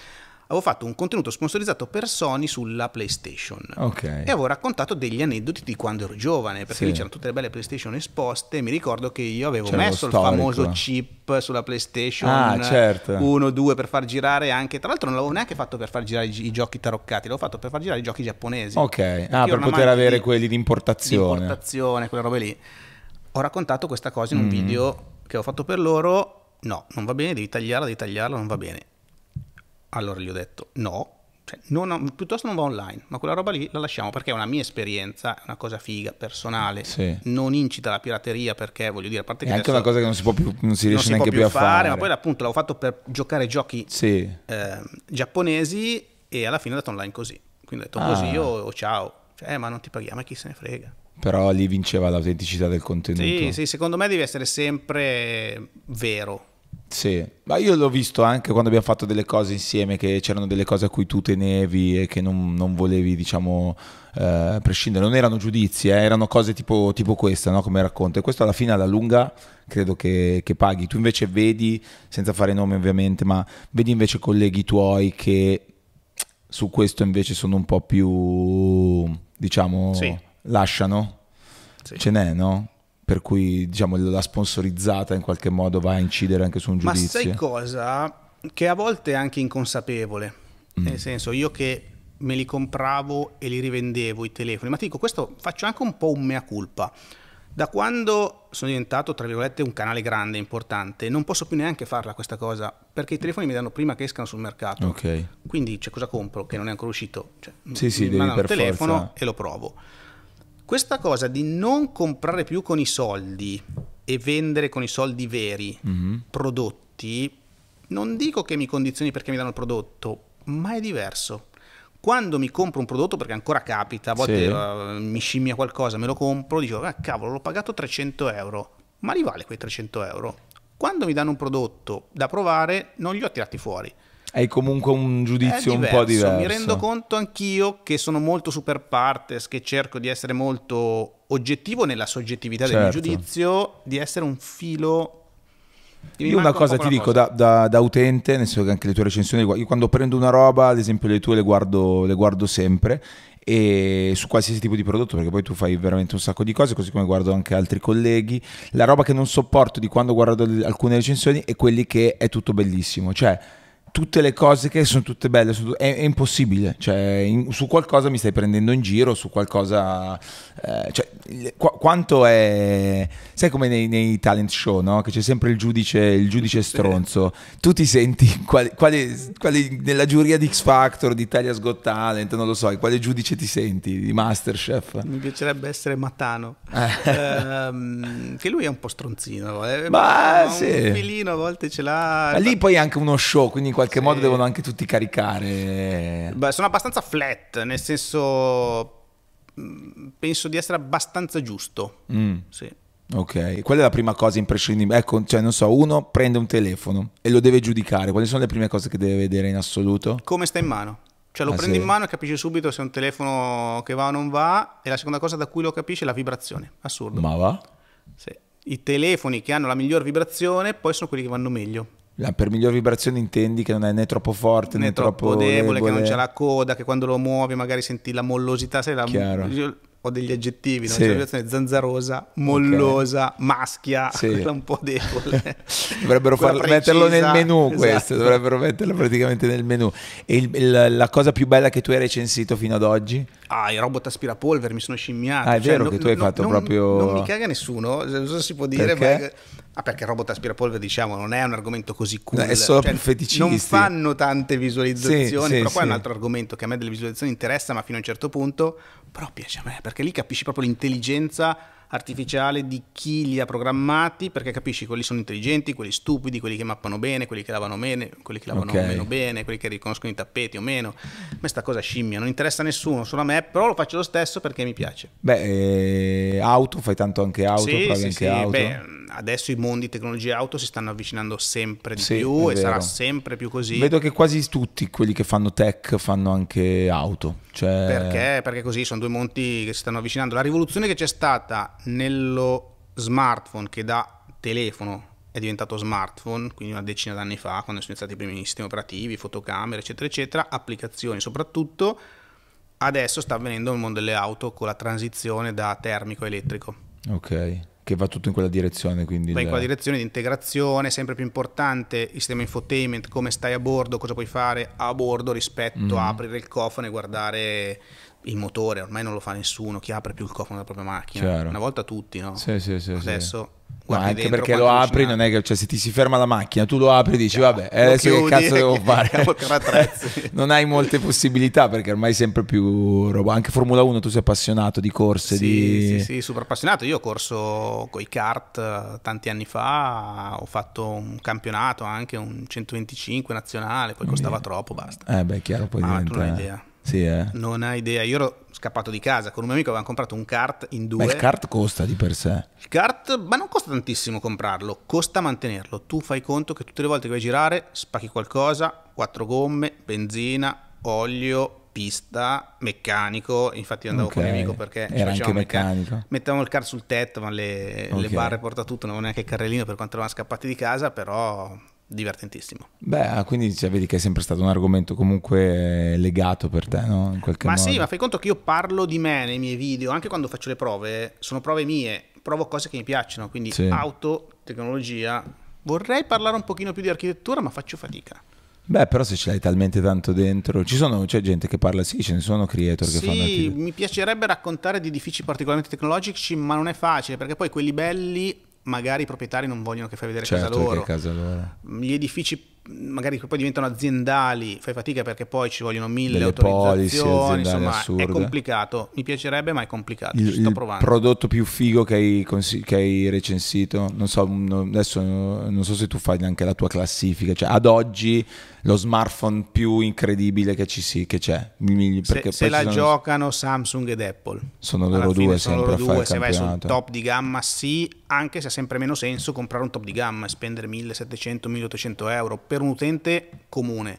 Avevo fatto un contenuto sponsorizzato per Sony sulla PlayStation, okay. e avevo raccontato degli aneddoti di quando ero giovane, perché sì. lì c'erano tutte le belle PlayStation esposte, e mi ricordo che io avevo messo il famoso chip sulla PlayStation ah, certo. uno due per far girare anche, tra l'altro non l'avevo neanche fatto per far girare i giochi taroccati, l'avevo fatto per far girare i giochi giapponesi, ok, ah, per poter avere di, quelli di importazione. Di importazione, quelle robe lì. Ho raccontato questa cosa in un mm. video che ho fatto per loro, no, non va bene, devi tagliarla, devi tagliarla, non va bene. Allora gli ho detto no, cioè, no, no, piuttosto non va online, ma quella roba lì la lasciamo, perché è una mia esperienza, è una cosa figa, personale, sì. non incita la pirateria, perché voglio dire, a parte che è anche una cosa che non si può più, non si riesce non neanche si più, più a fare, fare, ma poi appunto l'avevo fatto per giocare giochi sì. eh, giapponesi, e alla fine ho dato online così, quindi ho detto ah. così io oh, ciao, cioè, eh, ma non ti paghiamo, chi se ne frega. Però lì vinceva l'autenticità del contenuto. Sì, sì, secondo me devi essere sempre vero. Sì, ma io l'ho visto anche quando abbiamo fatto delle cose insieme, che c'erano delle cose a cui tu tenevi e che non, non volevi, diciamo, eh, prescindere. Non erano giudizi, eh, erano cose tipo, tipo questa, no? Come racconto. E questo alla fine, alla lunga, credo che, che paghi. Tu invece vedi, senza fare nomi ovviamente, ma vedi invece colleghi tuoi che su questo invece sono un po' più, diciamo, sì. lasciano? Sì. Ce n'è, no? Per cui diciamo la sponsorizzata in qualche modo va a incidere anche su un giudizio. Ma sai cosa? Che a volte è anche inconsapevole, mm. nel senso, io che me li compravo e li rivendevo i telefoni, ma ti dico, questo faccio anche un po' un mea culpa. Da quando sono diventato, tra virgolette, un canale grande, importante, non posso più neanche farla questa cosa, perché i telefoni mi danno prima che escano sul mercato. Okay. Quindi cioè, cosa compro che non è ancora uscito? Cioè, sì, sì, mi mandano il telefono forza. E lo provo. Questa cosa di non comprare più con i soldi e vendere con i soldi veri mm-hmm. prodotti, non dico che mi condizioni perché mi danno il prodotto, ma è diverso. Quando mi compro un prodotto, perché ancora capita, a volte sì. uh, mi scimmia qualcosa, me lo compro, dico, ah, cavolo, l'ho pagato trecento euro, ma li vale quei trecento euro? Quando mi danno un prodotto da provare, non li ho tirati fuori. Hai comunque un giudizio un po' diverso. Mi rendo conto anch'io che sono molto super partes, che cerco di essere molto oggettivo nella soggettività certo. del mio giudizio, di essere un filo. Io una cosa ti dico da, da, da utente, nel senso che anche le tue recensioni, io quando prendo una roba, ad esempio le tue le guardo, le guardo sempre, e su qualsiasi tipo di prodotto, perché poi tu fai veramente un sacco di cose, così come guardo anche altri colleghi. La roba che non sopporto di quando guardo alcune recensioni è quelli che è tutto bellissimo, cioè tutte le cose che sono tutte belle, sono tutte, è, è impossibile, cioè in, su qualcosa mi stai prendendo in giro, su qualcosa eh, cioè, qu quanto è, sai come nei, nei talent show, no? Che c'è sempre il giudice, il giudice stronzo, tu ti senti quali, quali, quali, nella giuria di X Factor, di Italia's Got Talent, non lo so, quale giudice ti senti di Masterchef? Mi piacerebbe essere Matano, ehm, che lui è un po' stronzino, eh, ma, ma sì, un filino a volte ce l'ha, lì poi è anche uno show, quindi in qualche sì. modo devono anche tutti caricare. Beh, sono abbastanza flat, nel senso penso di essere abbastanza giusto. Mm. Sì. Ok, qual è la prima cosa imprescindibile? Ecco, cioè non so, uno prende un telefono e lo deve giudicare, quali sono le prime cose che deve vedere in assoluto? Come sta in mano, cioè lo ah, prendi sì. in mano e capisci subito se è un telefono che va o non va, e la seconda cosa da cui lo capisci è la vibrazione, assurdo. Ma va? Sì. I telefoni che hanno la miglior vibrazione poi sono quelli che vanno meglio. La, per miglior vibrazione intendi che non è né troppo forte né, né troppo, troppo debole, debole, che non c'è la coda, che quando lo muovi magari senti la mollosità, sai, la, io ho degli aggettivi, sì. no? C'è la vibrazione zanzarosa, mollosa, okay. maschia, sì. quella un po' debole. Dovrebbero farlo, metterlo nel menù, esatto. questo, dovrebbero metterlo praticamente nel menù. E il, il, la cosa più bella che tu hai recensito fino ad oggi? Ah, il robot aspirapolvere, mi sono scimmiato. Ah, è cioè, vero no, che tu hai no, fatto non, proprio... Non mi caga nessuno, non so se si può dire, perché... ma... Ah, perché il robot aspirapolvere, diciamo, non è un argomento così cool, no, è solo cioè, per feticisti. Non fanno tante visualizzazioni, sì, però sì, qua sì. è un altro argomento che a me delle visualizzazioni interessa, ma fino a un certo punto, però piace a me, perché lì capisci proprio l'intelligenza artificiale di chi li ha programmati, perché capisci quelli sono intelligenti, quelli stupidi, quelli che mappano bene, quelli che lavano bene, quelli che lavano okay. meno bene, quelli che riconoscono i tappeti o meno. A me sta cosa scimmia, non interessa a nessuno, solo a me, però lo faccio lo stesso perché mi piace. Beh, eh, auto, fai tanto anche auto, sì, provi sì, anche sì. auto. Beh, adesso i mondi tecnologia auto si stanno avvicinando sempre di sì, più e vero. sarà sempre più così. Vedo che quasi tutti quelli che fanno tech fanno anche auto. Cioè... Perché? Perché così sono due mondi che si stanno avvicinando. La rivoluzione che c'è stata nello smartphone, che da telefono è diventato smartphone, quindi una decina d'anni fa, quando sono iniziati i primi sistemi operativi, fotocamere, eccetera, eccetera, applicazioni soprattutto, adesso sta avvenendo nel mondo delle auto con la transizione da termico a elettrico. Ok. Che va tutto in quella direzione, quindi va in quella direzione di integrazione sempre più importante. Il sistema infotainment, come stai a bordo, cosa puoi fare a bordo rispetto mm-hmm. a aprire il cofano e guardare il motore. Ormai non lo fa nessuno, chi apre più il cofano della propria macchina? Chiaro. Una volta tutti, no? Sì, sì, sì, adesso sì. guardi, anche dentro, perché lo apri, non è che cioè, se ti si ferma la macchina tu lo apri e dici Chiaro, vabbè adesso chiudi, che cazzo devo fare? Non hai molte possibilità, perché ormai sempre più roba. Anche Formula uno, tu sei appassionato di corse? Sì, di... sì, sì, super appassionato. Io ho corso coi kart tanti anni fa, ho fatto un campionato anche, un centoventicinque nazionale, poi costava yeah. troppo, basta. Eh beh, chiaro, poi ah, diventa... tu non hai idea. Sì, eh. Non hai idea. Io ero scappato di casa con un mio amico, avevamo comprato un kart in due. Ma il kart costa di per sé? Il kart, ma non costa tantissimo comprarlo, costa mantenerlo. Tu fai conto che tutte le volte che vai a girare spacchi qualcosa, quattro gomme, benzina, olio, pista, meccanico. Infatti io andavo okay. con un amico, perché era anche meccanico, mettevamo il kart sul tetto, ma le, okay. le barre porta tutto, non avevo neanche il carrellino per quanto eravamo scappati di casa, però... divertentissimo. Beh, quindi cioè, vedi che è sempre stato un argomento comunque legato per te, no? In qualche ma modo. Sì, ma fai conto che io parlo di me nei miei video, anche quando faccio le prove, sono prove mie, provo cose che mi piacciono, quindi sì. auto, tecnologia. Vorrei parlare un pochino più di architettura, ma faccio fatica. Beh, però se ce l'hai talmente tanto dentro, ci sono, c'è gente che parla, sì, ce ne sono creator che sì, fanno architettura. Sì, mi piacerebbe raccontare di edifici particolarmente tecnologici, ma non è facile, perché poi quelli belli magari i proprietari non vogliono che fai vedere certo, casa loro. Casa loro, gli edifici magari che poi diventano aziendali, fai fatica perché poi ci vogliono mille delle autorizzazioni, insomma assurde. È complicato, mi piacerebbe ma è complicato, il, ci sto provando. Il prodotto più figo che hai, che hai recensito, non so, adesso non so se tu fai anche la tua classifica, cioè ad oggi lo smartphone più incredibile che ci si, che c'è, se, se la sono... giocano Samsung ed Apple, sono loro due, sono loro due, se vai sul top di gamma sì, anche se ha sempre meno senso comprare un top di gamma e spendere millesettecento milleottocento euro per un utente comune.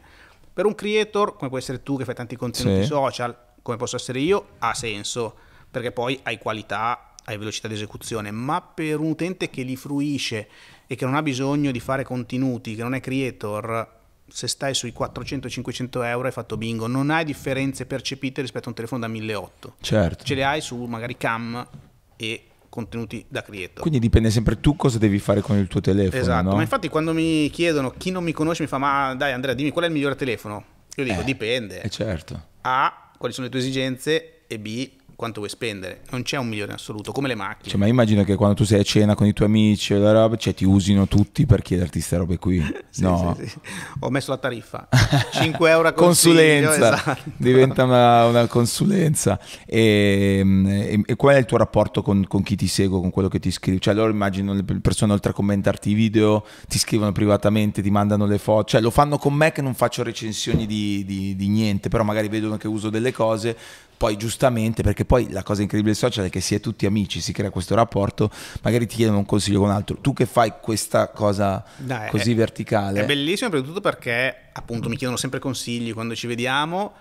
Per un creator come puoi essere tu che fai tanti contenuti sì. social, come posso essere io, ha senso, perché poi hai qualità, hai velocità di esecuzione, ma per un utente che li fruisce e che non ha bisogno di fare contenuti, che non è creator, se stai sui quattrocento cinquecento euro hai fatto bingo, non hai differenze percepite rispetto a un telefono da milleottocento. Certo. Ce le hai su magari cam e contenuti da creator. Quindi dipende sempre tu cosa devi fare con il tuo telefono. Esatto, no? Ma infatti quando mi chiedono, chi non mi conosce mi fa ma dai Andrea dimmi qual è il migliore telefono? Io dico eh, dipende. Eh certo. A, quali sono le tue esigenze e B, quanto vuoi spendere. Non c'è un migliore in assoluto, come le macchine. Cioè, ma immagino che quando tu sei a cena con i tuoi amici e la roba, cioè ti usino tutti per chiederti queste robe qui. Sì, no. Sì, sì. Ho messo la tariffa, cinque euro a consulenza. Esatto. Diventa una, una consulenza. E, e, e qual è il tuo rapporto con, con chi ti segue, con quello che ti scrive? Cioè loro immagino le persone oltre a commentarti i video ti scrivono privatamente, ti mandano le foto. Cioè lo fanno con me che non faccio recensioni di, di, di niente, però magari vedono che uso delle cose. Poi giustamente, perché poi la cosa incredibile dei social è che si è tutti amici, si crea questo rapporto, magari ti chiedono un consiglio con un altro, tu che fai questa cosa Dai, così è, verticale? È bellissimo soprattutto perché appunto mi chiedono sempre consigli quando ci vediamo,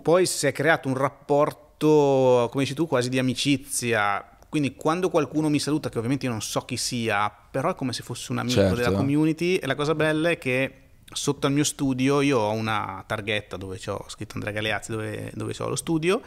poi si è creato un rapporto, come dici tu, quasi di amicizia, quindi quando qualcuno mi saluta, che ovviamente io non so chi sia, però è come se fosse un amico certo. della community, e la cosa bella è che sotto al mio studio io ho una targhetta dove ho scritto Andrea Galeazzi, dove, dove ho lo studio,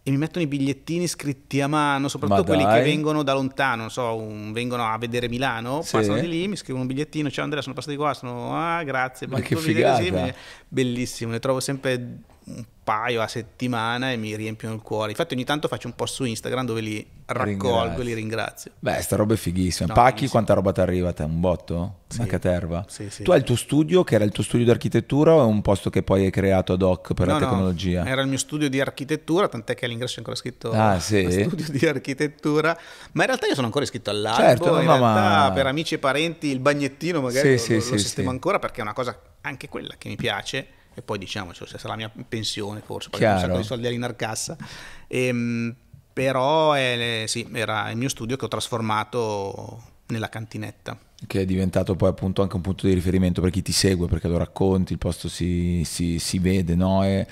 e mi mettono i bigliettini scritti a mano, soprattutto quelli che vengono da lontano, non so, un, vengono a vedere Milano, sì. passano di lì, mi scrivono un bigliettino, ciao Andrea sono passato di qua, sono ah grazie per ma il che tuo figata. Video, bellissimo, ne trovo sempre un paio a settimana e mi riempiono il cuore. Infatti ogni tanto faccio un post su Instagram dove li raccolgo e li ringrazio. Beh, sta roba è fighissima. No, Pacchi, bellissimo. Quanta roba ti arriva te? Un botto? Sì. Una caterva? Sì, sì. Tu hai il tuo studio, che era il tuo studio di architettura, o è un posto che poi hai creato ad hoc per no, la tecnologia? No, era il mio studio di architettura, tant'è che all'ingresso è ancora scritto ah, sì. studio di architettura, ma in realtà io sono ancora iscritto all'albo, certo, in no, realtà ma... per amici e parenti il bagnettino magari sì, lo, sì, lo, lo sì, sistemo sì. ancora, perché è una cosa anche quella che mi piace. E poi diciamo, cioè, sarà la mia pensione forse, perché ho un sacco di soldi all'inarcassa. Ehm, però è, sì, era il mio studio che ho trasformato nella cantinetta. Che è diventato poi appunto anche un punto di riferimento per chi ti segue, perché lo racconti, il posto si, si, si vede, no? E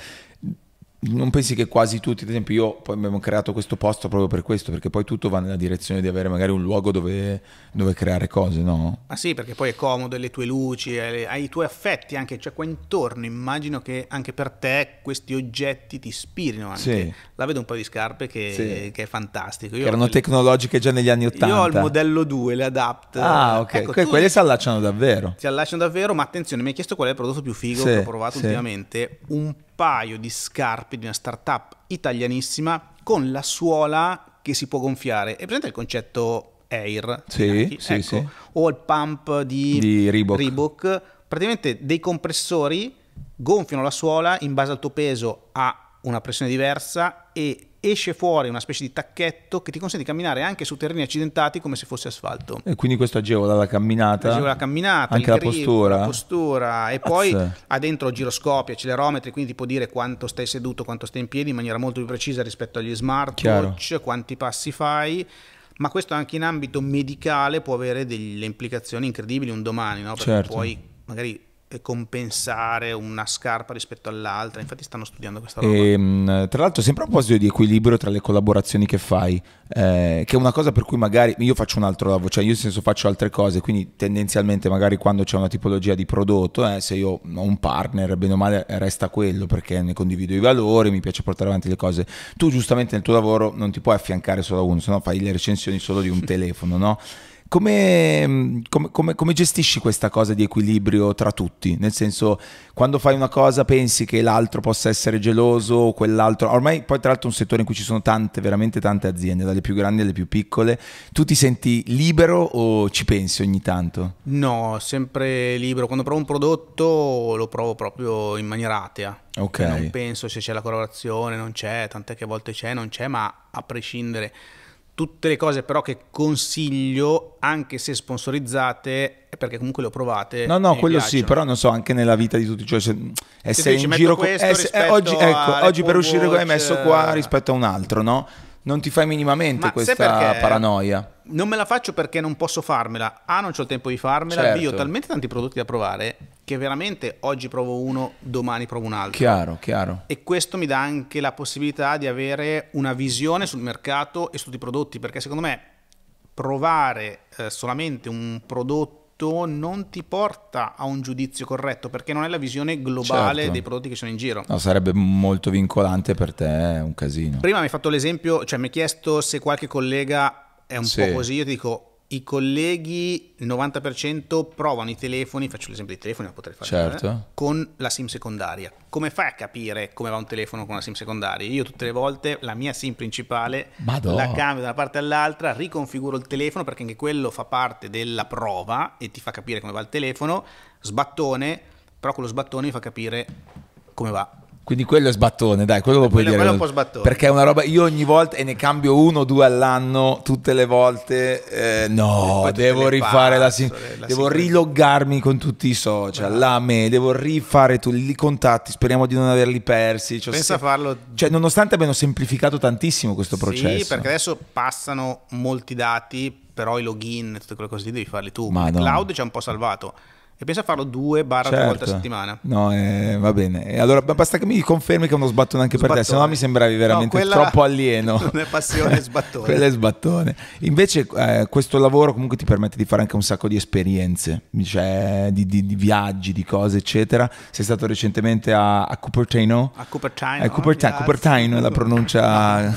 non pensi che quasi tutti, ad esempio io poi abbiamo creato questo posto proprio per questo, perché poi tutto va nella direzione di avere magari un luogo dove, dove creare cose, no? Ah sì, perché poi è comodo, le tue luci, hai i tuoi affetti anche, cioè qua intorno immagino che anche per te questi oggetti ti ispirino anche. Sì. La vedo un paio di scarpe che, sì. che è fantastico. Io erano quelle tecnologiche già negli anni ottanta. Io ho il modello due, le Adapt. Ah ok, ecco, que quelle si allacciano davvero. Si allacciano davvero, ma attenzione, mi hai chiesto qual è il prodotto più figo sì, che ho provato sì. ultimamente. Un paio di scarpe di una startup italianissima con la suola che si può gonfiare. È presente il concetto Air? Sì, sì, ecco. sì. O il pump di, di Reebok. Reebok. Praticamente dei compressori gonfiano la suola in base al tuo peso a una pressione diversa e esce fuori una specie di tacchetto che ti consente di camminare anche su terreni accidentati come se fosse asfalto. E quindi questo agevola la camminata, agevola la camminata anche la grip, postura. La postura. E Azz. Poi ha dentro giroscopi, accelerometri, quindi ti può dire quanto stai seduto, quanto stai in piedi in maniera molto più precisa rispetto agli smartwatch, Chiaro. Quanti passi fai. Ma questo anche in ambito medicale può avere delle implicazioni incredibili un domani, no? Perché certo. puoi magari compensare una scarpa rispetto all'altra, infatti stanno studiando questa roba. E, tra l'altro sempre a proposito di equilibrio tra le collaborazioni che fai, eh, che è una cosa per cui magari io faccio un altro lavoro, cioè io nel senso faccio altre cose, quindi tendenzialmente magari quando c'è una tipologia di prodotto, eh, se io ho un partner bene o male resta quello, perché ne condivido i valori, mi piace portare avanti le cose. Tu giustamente nel tuo lavoro non ti puoi affiancare solo a uno, sennò fai le recensioni solo di un telefono, no? Come, come, come, come gestisci questa cosa di equilibrio tra tutti? Nel senso, quando fai una cosa pensi che l'altro possa essere geloso o quell'altro. Ormai poi tra l'altro è un settore in cui ci sono tante, veramente tante aziende, dalle più grandi alle più piccole. Tu ti senti libero o ci pensi ogni tanto? No, sempre libero. Quando provo un prodotto lo provo proprio in maniera atea. Okay. Non penso se c'è la collaborazione, non c'è, tant'è che a volte c'è, non c'è, ma a prescindere. Tutte le cose però che consiglio, anche se sponsorizzate, è perché comunque le ho provate. No, no, quello piacciono. Sì, però non so, anche nella vita di tutti, cioè se, se, se in giro con, eh, eh, oggi, ecco, oggi per uscire hai messo qua rispetto a un altro, no? Non ti fai minimamente ma questa paranoia. Non me la faccio perché non posso farmela. A, non ho il tempo di farmela. Certo. B, ho talmente tanti prodotti da provare che veramente oggi provo uno, domani provo un altro. Chiaro, chiaro. E questo mi dà anche la possibilità di avere una visione sul mercato e sui prodotti, perché secondo me provare eh, solamente un prodotto prodotto non ti porta a un giudizio corretto, perché non è la visione globale, certo, dei prodotti che sono in giro. No, sarebbe molto vincolante per te, è un casino. Prima mi hai fatto l'esempio, cioè mi hai chiesto se qualche collega è un sì. po' così, io ti dico... I colleghi, il novanta per cento, provano i telefoni, faccio l'esempio dei telefoni, ma potrei fare, certo, eh, con la SIM secondaria. Come fai a capire come va un telefono con una SIM secondaria? Io tutte le volte la mia SIM principale, Madonna, la cambio da una parte all'altra, riconfiguro il telefono, perché anche quello fa parte della prova e ti fa capire come va il telefono, sbattone, però quello sbattone mi fa capire come va. Quindi quello è sbattone, dai, quello lo puoi quello, dire. Quello è un po' sbattone. Perché è una roba, io ogni volta, e ne cambio uno o due all'anno, tutte le volte, eh, no, devo rifare la, la, la devo riloggarmi con tutti i social, la me, devo rifare tutti i contatti, speriamo di non averli persi. Cioè, pensa se, a farlo. Cioè, nonostante abbiano semplificato tantissimo questo processo. Sì, perché adesso passano molti dati, però i login, tutte quelle cose lì devi farli tu. Ma il cloud ci ha un po' salvato. E pensa a farlo due barra certo. tre volte a settimana. No, eh, va bene. E allora basta che mi confermi che è uno sbattone anche sbattone. per te, sennò mi sembravi veramente no, troppo alieno. Non è passione, è sbattone. Quella è sbattone. Invece eh, questo lavoro comunque ti permette di fare anche un sacco di esperienze, cioè, di, di, di viaggi, di cose, eccetera. Sei stato recentemente a, a Cupertino. A Cupertino. A Cupertino, Cupertino è la pronuncia.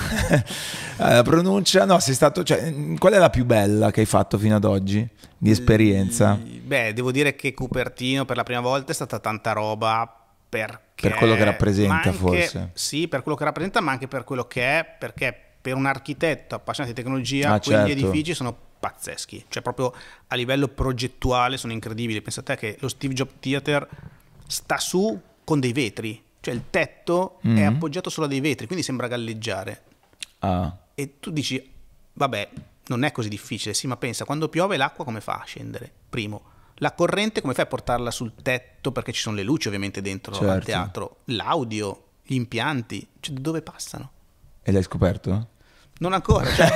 la pronuncia. No, sei stato. Cioè, qual è la più bella che hai fatto fino ad oggi? Di esperienza? Beh, devo dire che Cupertino per la prima volta è stata tanta roba perché, per quello che rappresenta, anche, forse. Sì, per quello che rappresenta, ma anche per quello che è, perché per un architetto appassionato di tecnologia ah, quegli certo. edifici sono pazzeschi, cioè proprio a livello progettuale sono incredibili. Pensate che lo Steve Jobs Theater sta su con dei vetri, cioè il tetto mm-hmm. è appoggiato solo a dei vetri, quindi sembra galleggiare. Ah. E tu dici, vabbè... Non è così difficile, sì, ma pensa, quando piove l'acqua come fa a scendere? Primo. La corrente come fai a portarla sul tetto, perché ci sono le luci ovviamente dentro certo. al teatro, l'audio, gli impianti, cioè dove passano? E l'hai scoperto? Non ancora, cioè,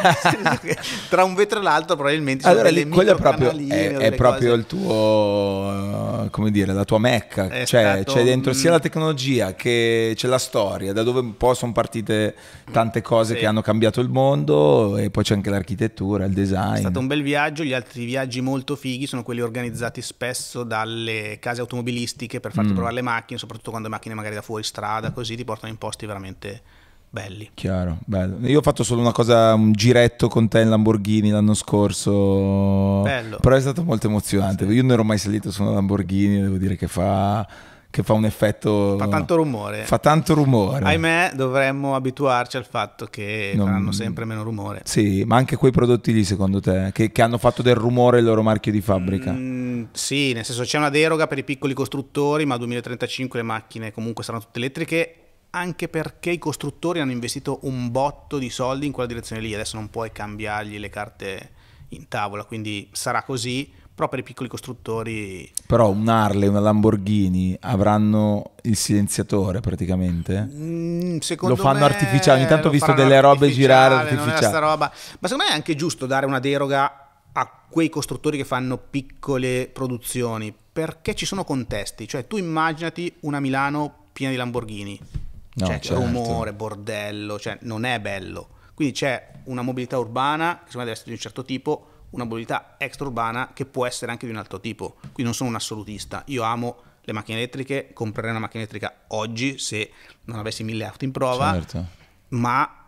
tra un vetro e l'altro probabilmente allora, sono delle quello è proprio, è, è proprio il tuo, come dire, la tua mecca, è cioè c'è dentro sia la tecnologia che c'è la storia, da dove un po' sono partite tante cose sì. che hanno cambiato il mondo, e poi c'è anche l'architettura, il design. È stato un bel viaggio. Gli altri viaggi molto fighi sono quelli organizzati spesso dalle case automobilistiche per farti mm. provare le macchine, soprattutto quando macchine magari da fuori strada, così ti portano in posti veramente... belli. Chiaro, bello. Io ho fatto solo una cosa, un giretto con te in Lamborghini l'anno scorso. Bello. Però è stato molto emozionante. Sì. Io non ero mai salito su una Lamborghini, devo dire che fa, che fa un effetto... Fa tanto rumore. Fa tanto rumore. Ahimè, dovremmo abituarci al fatto che non... faranno sempre meno rumore. Sì, ma anche quei prodotti lì, secondo te, che, che hanno fatto del rumore il loro marchio di fabbrica? Mm, sì, nel senso c'è una deroga per i piccoli costruttori, ma duemilatrentacinque le macchine comunque saranno tutte elettriche. Anche perché i costruttori hanno investito un botto di soldi in quella direzione lì, adesso non puoi cambiargli le carte in tavola, quindi sarà così, però per i piccoli costruttori... Però un Harley, una Lamborghini avranno il silenziatore praticamente? Mm, secondo me... Lo fanno artificiale, ogni tanto ho visto delle robe girare artificiali. Non è sta roba. Ma secondo me è anche giusto dare una deroga a quei costruttori che fanno piccole produzioni, perché ci sono contesti, cioè tu immaginati una Milano piena di Lamborghini. No, cioè certo. rumore, bordello, cioè non è bello. Quindi c'è una mobilità urbana che deve essere di un certo tipo, una mobilità extraurbana che può essere anche di un altro tipo. Quindi non sono un assolutista. Io amo le macchine elettriche, comprerei una macchina elettrica oggi se non avessi mille auto in prova, certo. ma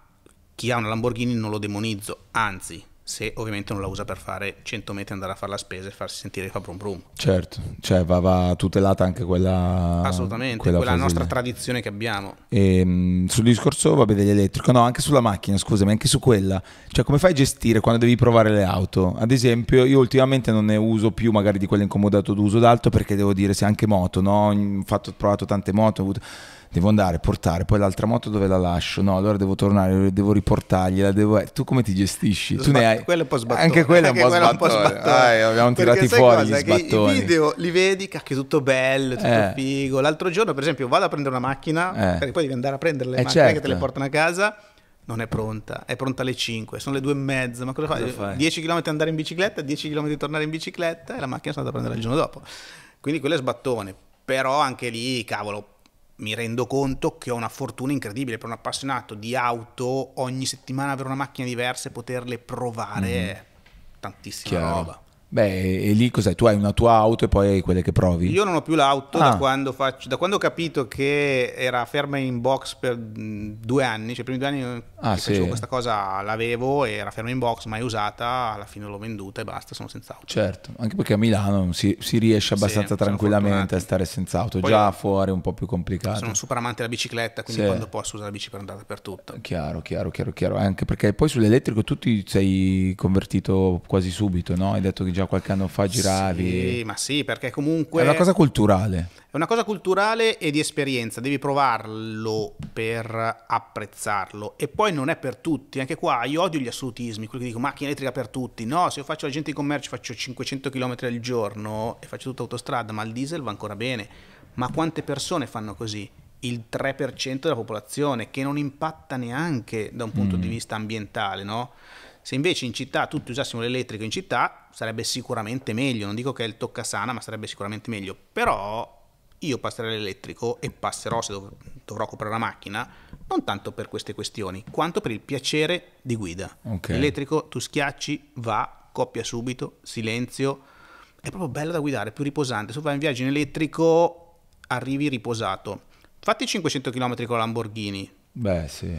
chi ha una Lamborghini non lo demonizzo, anzi... se ovviamente non la usa per fare cento metri, andare a fare la spesa e farsi sentire che fa brum brum. Certo, cioè va, va tutelata anche quella... Assolutamente, quella, quella nostra tradizione che abbiamo. E, sul discorso vabbè, dell'elettrico, no, anche sulla macchina, scusami, anche su quella. Cioè come fai a gestire quando devi provare le auto? Ad esempio, io ultimamente non ne uso più magari di quelle in comodato d'uso d'alto, perché devo dire, se anche moto, no? Ho fatto, provato tante moto, ho avuto... devo andare a portare, poi l'altra moto dove la lascio? No, allora devo tornare, devo riportargliela, devo... Tu come ti gestisci? Tu ne hai... Quello è un po' sbattone. Anche quello è un po' sbattone. Dai, abbiamo tirati fuori gli sbattoni. I video li vedi, cacchio, tutto bello, tutto eh. figo. L'altro giorno, per esempio, vado a prendere una macchina, eh. perché poi devi andare a prendere le eh macchine certo. che te le portano a casa, non è pronta, è pronta alle cinque, sono le due e mezza, ma cosa, cosa fai? fai? dieci chilometri andare in bicicletta, dieci chilometri tornare in bicicletta, e la macchina sono andata a prendere il giorno dopo. Quindi quello è sbattone. Però anche lì, cavolo... mi rendo conto che ho una fortuna incredibile per un appassionato di auto, ogni settimana avere una macchina diversa e poterle provare mm. tantissima Chiaro. roba. Beh, e lì cos'è? Tu hai una tua auto e poi hai quelle che provi? Io non ho più l'auto ah. da, quando faccio, da quando ho capito che era ferma in box per due anni, cioè i primi due anni ah, che sì. facevo questa cosa l'avevo, era ferma in box, mai usata, alla fine l'ho venduta e basta, sono senza auto. Certo, anche perché a Milano si, si riesce abbastanza sì, tranquillamente a stare senza auto, poi già fuori è un po' più complicato. Sono un super amante della bicicletta, quindi sì. quando posso usare la bici per andare per tutto. Chiaro, chiaro, chiaro, chiaro, anche perché poi sull'elettrico tu ti sei convertito quasi subito, no? Hai detto che già qualche anno fa giravi. Sì, ma sì, perché comunque è una cosa culturale. È una cosa culturale e di esperienza, devi provarlo per apprezzarlo. E poi non è per tutti, anche qua io odio gli assolutismi, quelli che dico macchina elettrica per tutti. No, se io faccio l'agente di commercio faccio cinquecento chilometri al giorno e faccio tutta autostrada, ma il diesel va ancora bene. Ma quante persone fanno così? Il tre per cento della popolazione, che non impatta neanche da un punto mm. di vista ambientale, no? Se invece in città tutti usassimo l'elettrico in città sarebbe sicuramente meglio, non dico che è il toccasana, ma sarebbe sicuramente meglio. Però io passerei all'elettrico e passerò, se dov- dovrò comprare una macchina, non tanto per queste questioni, quanto per il piacere di guida. Okay. L'elettrico tu schiacci, va, coppia subito, silenzio, è proprio bello da guidare, più riposante. Se vai in viaggio in elettrico arrivi riposato. Fatti cinquecento chilometri con la Lamborghini. Beh sì.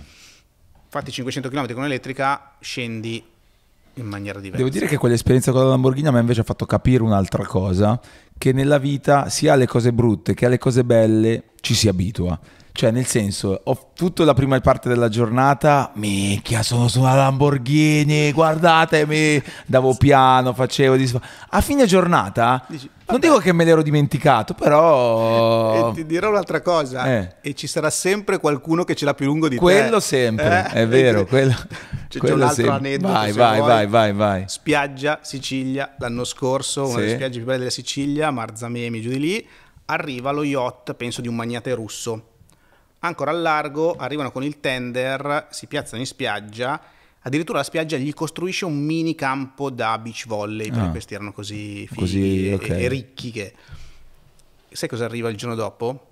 Fatti cinquecento chilometri con l'elettrica, scendi in maniera diversa. Devo dire che quell'esperienza con la Lamborghini a me invece ha fatto capire un'altra cosa, che nella vita sia alle cose brutte che alle cose belle ci si abitua. Cioè nel senso, ho tutta la prima parte della giornata, minchia sono sulla Lamborghini, guardatemi, davo piano, facevo disf... a fine giornata, dici, non dico che me l'ero dimenticato, però... E ti dirò un'altra cosa, eh. e ci sarà sempre qualcuno che ce l'ha più lungo di quello te. Quello sempre, eh? È vero, quello... C'è cioè, un altro aneddoto. Vai, vai, vai, vai, vai. Spiaggia, Sicilia, l'anno scorso, una sì. delle spiagge più belle della Sicilia, Marzamemi, giù di lì, arriva lo yacht, penso di un magnate russo. Ancora al largo, arrivano con il tender, si piazzano in spiaggia, addirittura la spiaggia gli costruisce un mini campo da beach volley, perché ah. questi erano così fighi così, e, okay. e ricchi che... Sai cosa arriva il giorno dopo?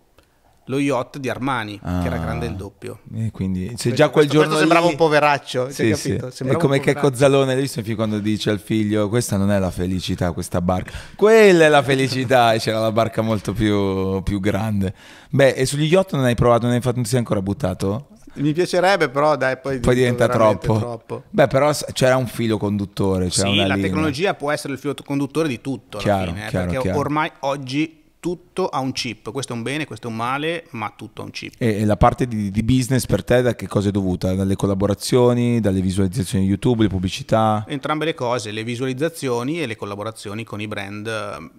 Lo yacht di Armani, ah, che era grande il doppio. E quindi, se già quel questo, giorno questo lì... sembrava un poveraccio, sì, sì. È come che Cozzalone, l'hai visto quando dice al figlio questa non è la felicità, questa barca. Quella è la felicità, e c'era la barca molto più, più grande. Beh, e sugli yacht non hai provato, non hai fatto, non ti sei ancora buttato? Mi piacerebbe, però dai, poi, poi diventa troppo. troppo. Beh, però c'era un filo conduttore. C'era sì, una la linea. Tecnologia può essere il filo conduttore di tutto, chiaro, alla fine, chiaro, perché chiaro. Ormai oggi... tutto ha un chip, questo è un bene, questo è un male, ma tutto ha un chip. E la parte di, di business per te da che cosa è dovuta? Dalle collaborazioni, dalle visualizzazioni di YouTube, le pubblicità? Entrambe le cose, le visualizzazioni e le collaborazioni con i brand,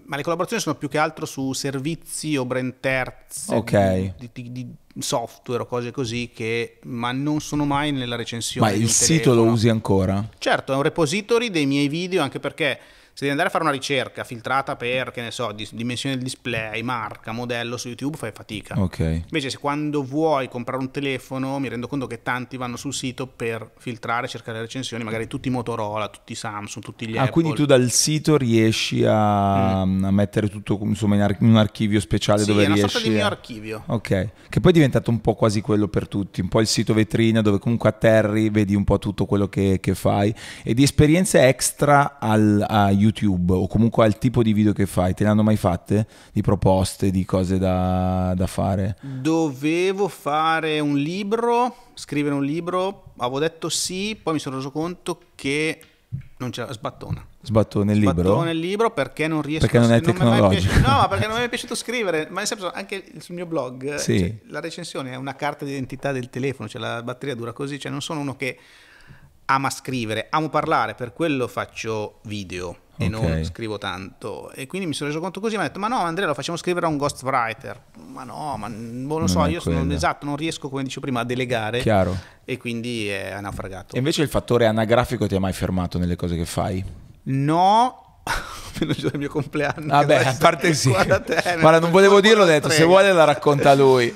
ma le collaborazioni sono più che altro su servizi o brand terzi, okay. di, di, di software o cose così, che ma non sono mai nella recensione. Ma il sito lo usi ancora? Certo, è un repository dei miei video, anche perché... se devi andare a fare una ricerca filtrata per, che ne so, dimensione del display, marca, modello su YouTube, fai fatica. Okay. Invece se quando vuoi comprare un telefono, mi rendo conto che tanti vanno sul sito per filtrare, cercare le recensioni, magari tutti Motorola, tutti Samsung, tutti gli ah, Apple. Quindi tu dal sito riesci a, mm. a mettere tutto insomma in, in un archivio speciale, sì, dove riesci... Sì, è una sorta di mio archivio. Ok, che poi è diventato un po' quasi quello per tutti, un po' il sito vetrina dove comunque atterri, vedi un po' tutto quello che, che fai, e di esperienze extra al, a YouTube. YouTube o comunque al tipo di video che fai, te ne hanno mai fatte? Di proposte, di cose da, da fare? Dovevo fare un libro, scrivere un libro, avevo detto sì, poi mi sono reso conto che non c'era, sbattona. Sbattone il libro? Sbattone il libro perché non riesco perché a non è tecnologico. No, ma perché non mi è piaciuto scrivere, ma anche sul mio blog sì. cioè, la recensione è una carta d'identità del telefono, cioè la batteria dura così, cioè non sono uno che ama scrivere, amo parlare, per quello faccio video. E okay. non scrivo tanto, e quindi mi sono reso conto così, mi ha detto ma no Andrea, lo facciamo scrivere a un ghostwriter, ma no, ma non lo non so, io quello. sono esatto, non riesco, come dicevo prima, a delegare. Chiaro. E quindi è naufragato. E invece il fattore anagrafico ti ha mai fermato nelle cose che fai? No, meno giorno del mio compleanno. Vabbè, a parte sì, guarda, te, guarda non volevo dirlo, ho detto se vuole la racconta lui.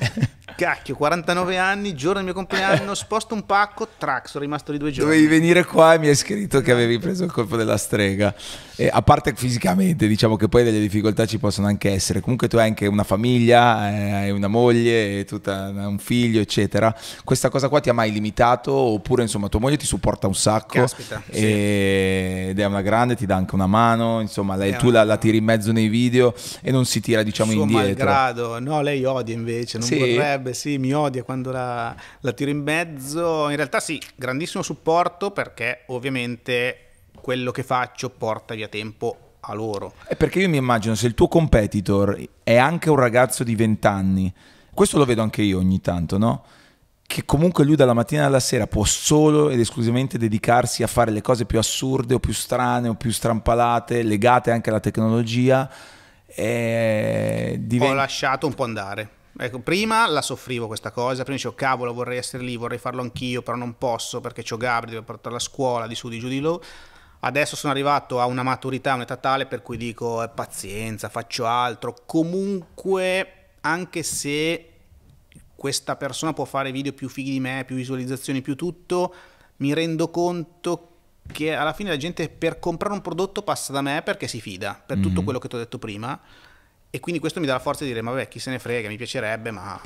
cacchio, quarantanove anni, giorno del mio compleanno, sposto un pacco, track, sono rimasto lì due giorni. Dovevi venire qua e mi hai scritto che avevi preso il colpo della strega. E a parte fisicamente, diciamo che poi delle difficoltà ci possono anche essere. Comunque tu hai anche una famiglia, hai una moglie, hai tutta un figlio, eccetera. Questa cosa qua ti ha mai limitato? Oppure insomma tua moglie ti supporta un sacco? Caspita, e... sì. Ed è una grande, ti dà anche una mano, insomma lei, tu la, la tiri in mezzo nei video e non si tira, diciamo, suo indietro. Malgrado. No, lei odia invece, non sì. vorrebbe, sì, mi odia quando la, la tiro in mezzo. In realtà sì, grandissimo supporto, perché ovviamente quello che faccio porta via tempo a loro. È perché io mi immagino, se il tuo competitor è anche un ragazzo di vent'anni, questo lo vedo anche io ogni tanto, no? Che comunque lui dalla mattina alla sera può solo ed esclusivamente dedicarsi a fare le cose più assurde o più strane o più strampalate, legate anche alla tecnologia. E divent... Ho lasciato un po' andare. Ecco, prima la soffrivo questa cosa, prima dicevo cavolo, vorrei essere lì, vorrei farlo anch'io, però non posso perché c'ho Gabri, devo portarlo a scuola, di su, di giù, di là. Adesso sono arrivato a una maturità, un'età tale per cui dico eh, pazienza, faccio altro. Comunque, anche se questa persona può fare video più fighi di me, più visualizzazioni, più tutto, mi rendo conto che alla fine la gente per comprare un prodotto passa da me perché si fida, per mm-hmm. tutto quello che ti ho detto prima, e quindi questo mi dà la forza di dire, ma vabbè, chi se ne frega, mi piacerebbe, ma...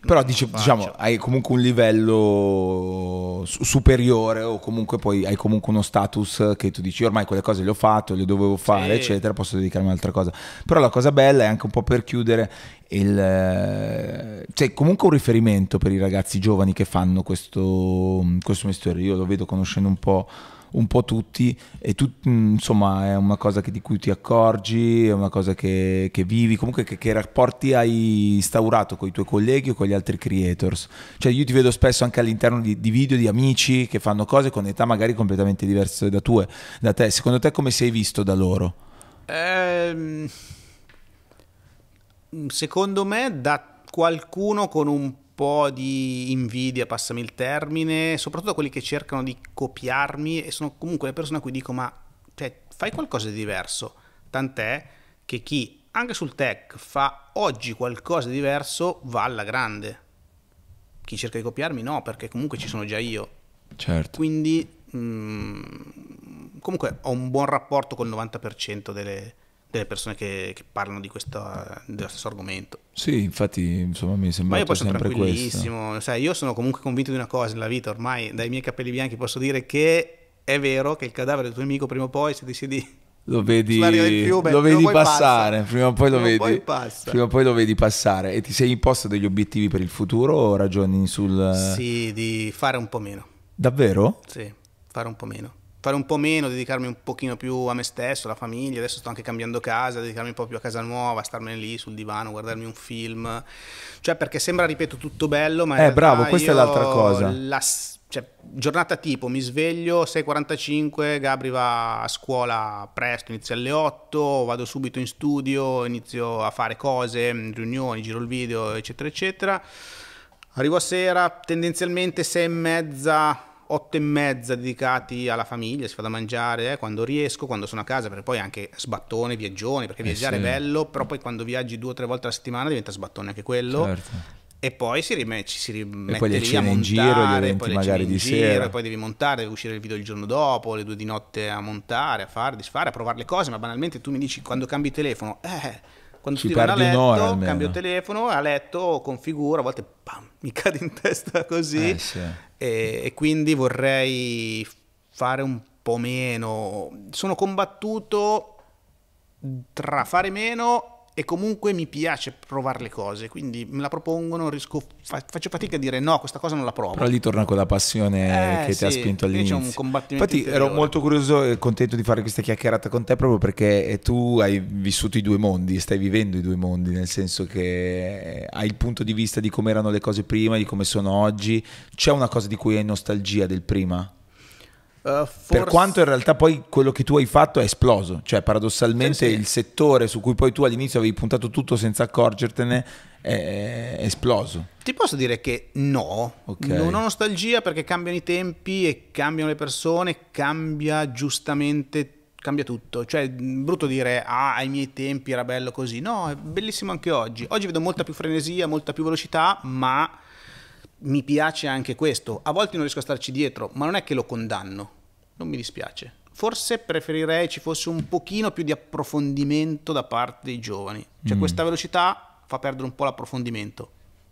Però dice, diciamo, hai comunque un livello superiore, o comunque poi hai comunque uno status che tu dici ormai quelle cose le ho fatte, le dovevo fare, sì. eccetera, posso dedicarmi a un'altra cosa. Però la cosa bella è anche un po' per chiudere il... cioè comunque un riferimento per i ragazzi giovani che fanno questo, questo mestiere. Io lo vedo conoscendo un po'... un po' tutti, e tu insomma è una cosa che, di cui ti accorgi, è una cosa che, che vivi, comunque che, che rapporti hai instaurato con i tuoi colleghi o con gli altri creators? Cioè io ti vedo spesso anche all'interno di, di video di amici che fanno cose con età magari completamente diverse da, tue, da te, secondo te come sei visto da loro? Eh, secondo me da qualcuno con un po' di invidia, passami il termine, soprattutto quelli che cercano di copiarmi, e sono comunque le persone a cui dico ma cioè, fai qualcosa di diverso, tant'è che chi anche sul tech fa oggi qualcosa di diverso va alla grande, chi cerca di copiarmi no, perché comunque ci sono già io, certo. Quindi mh, comunque ho un buon rapporto con il novanta per cento delle delle persone che, che parlano di questo, dello stesso argomento. Sì, infatti, insomma, mi sembra sempre questo. Sai, io sono comunque convinto di una cosa nella vita, ormai dai miei capelli bianchi posso dire che è vero che il cadavere del tuo amico prima o poi, se ti siedi, lo vedi, fiume, lo vedi passare, passa. prima o poi lo prima vedi, poi prima o poi lo vedi passare. E ti sei imposto degli obiettivi per il futuro o ragioni sul... Sì, di fare un po' meno. Davvero? Sì, fare un po' meno. Fare un po' meno, dedicarmi un pochino più a me stesso, alla famiglia. Adesso sto anche cambiando casa, dedicarmi un po' più a casa nuova, starmene lì sul divano, guardarmi un film. Cioè, perché sembra, ripeto, tutto bello, ma... Eh, bravo, questa è l'altra cosa. La, cioè, giornata tipo, mi sveglio sei e quarantacinque, Gabri va a scuola presto, inizia alle otto, vado subito in studio, inizio a fare cose, riunioni, giro il video, eccetera, eccetera. Arrivo a sera, tendenzialmente sei e mezza... otto e mezza dedicati alla famiglia, si fa da mangiare, eh, quando riesco, quando sono a casa, perché poi anche sbattone, viaggioni, perché eh viaggiare sì. è bello, però poi quando viaggi due o tre volte alla settimana diventa sbattone anche quello, certo. E poi si rimette, si rimette e poi lì a montare, in giro, gli poi magari in di giro, sera. Poi devi montare, devi uscire il video il giorno dopo, le due di notte a montare, a fare, disfare, a provare le cose, ma banalmente tu mi dici quando cambi telefono, eh... Quando ci ti perdi a letto, cambio telefono, a letto configuro, a volte bam, mi cade in testa così, eh, sì. e, e quindi vorrei fare un po' meno. Sono combattuto tra fare meno e comunque mi piace provare le cose, quindi me la propongono, riesco, fa, faccio fatica a dire no, questa cosa non la provo. Però lì torna quella passione eh, che sì, ti ha spinto all'inizio. C'è un combattimento infatti interiore. Ero molto curioso e contento di fare questa chiacchierata con te proprio perché tu hai vissuto i due mondi, stai vivendo i due mondi, nel senso che hai il punto di vista di come erano le cose prima, di come sono oggi. C'è una cosa di cui hai nostalgia del prima? Uh, per quanto in realtà poi quello che tu hai fatto è esploso, cioè paradossalmente sì, sì. il settore su cui poi tu all'inizio avevi puntato tutto senza accorgertene è esploso. Ti posso dire che no, okay. non ho nostalgia perché cambiano i tempi e cambiano le persone, cambia giustamente cambia tutto. Cioè è brutto dire ah ai miei tempi era bello così, no, è bellissimo anche oggi. Oggi vedo molta più frenesia, molta più velocità, ma mi piace anche questo. A volte non riesco a starci dietro, ma non è che lo condanno, non mi dispiace. Forse preferirei ci fosse un pochino più di approfondimento da parte dei giovani, cioè mm. questa velocità fa perdere un po' l'approfondimento,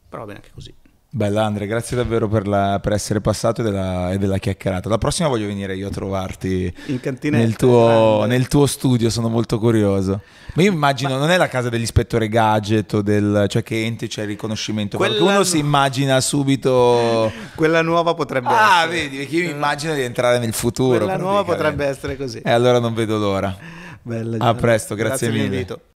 però va bene anche così. Bella Andrea, grazie davvero per, la, per essere passato e della, e della chiacchierata. La prossima voglio venire io a trovarti in cantinetta, nel, tuo, nel tuo studio, sono molto curioso. Ma io immagino, ma non è la casa dell'ispettore gadget o del, cioè che enti c'è il riconoscimento, quella qualcuno si immagina subito quella nuova potrebbe ah, essere. Ah vedi, perché io mi immagino di entrare nel futuro. Quella nuova potrebbe essere così. E eh, allora non vedo l'ora. Bella, a presto, grazie, grazie mille.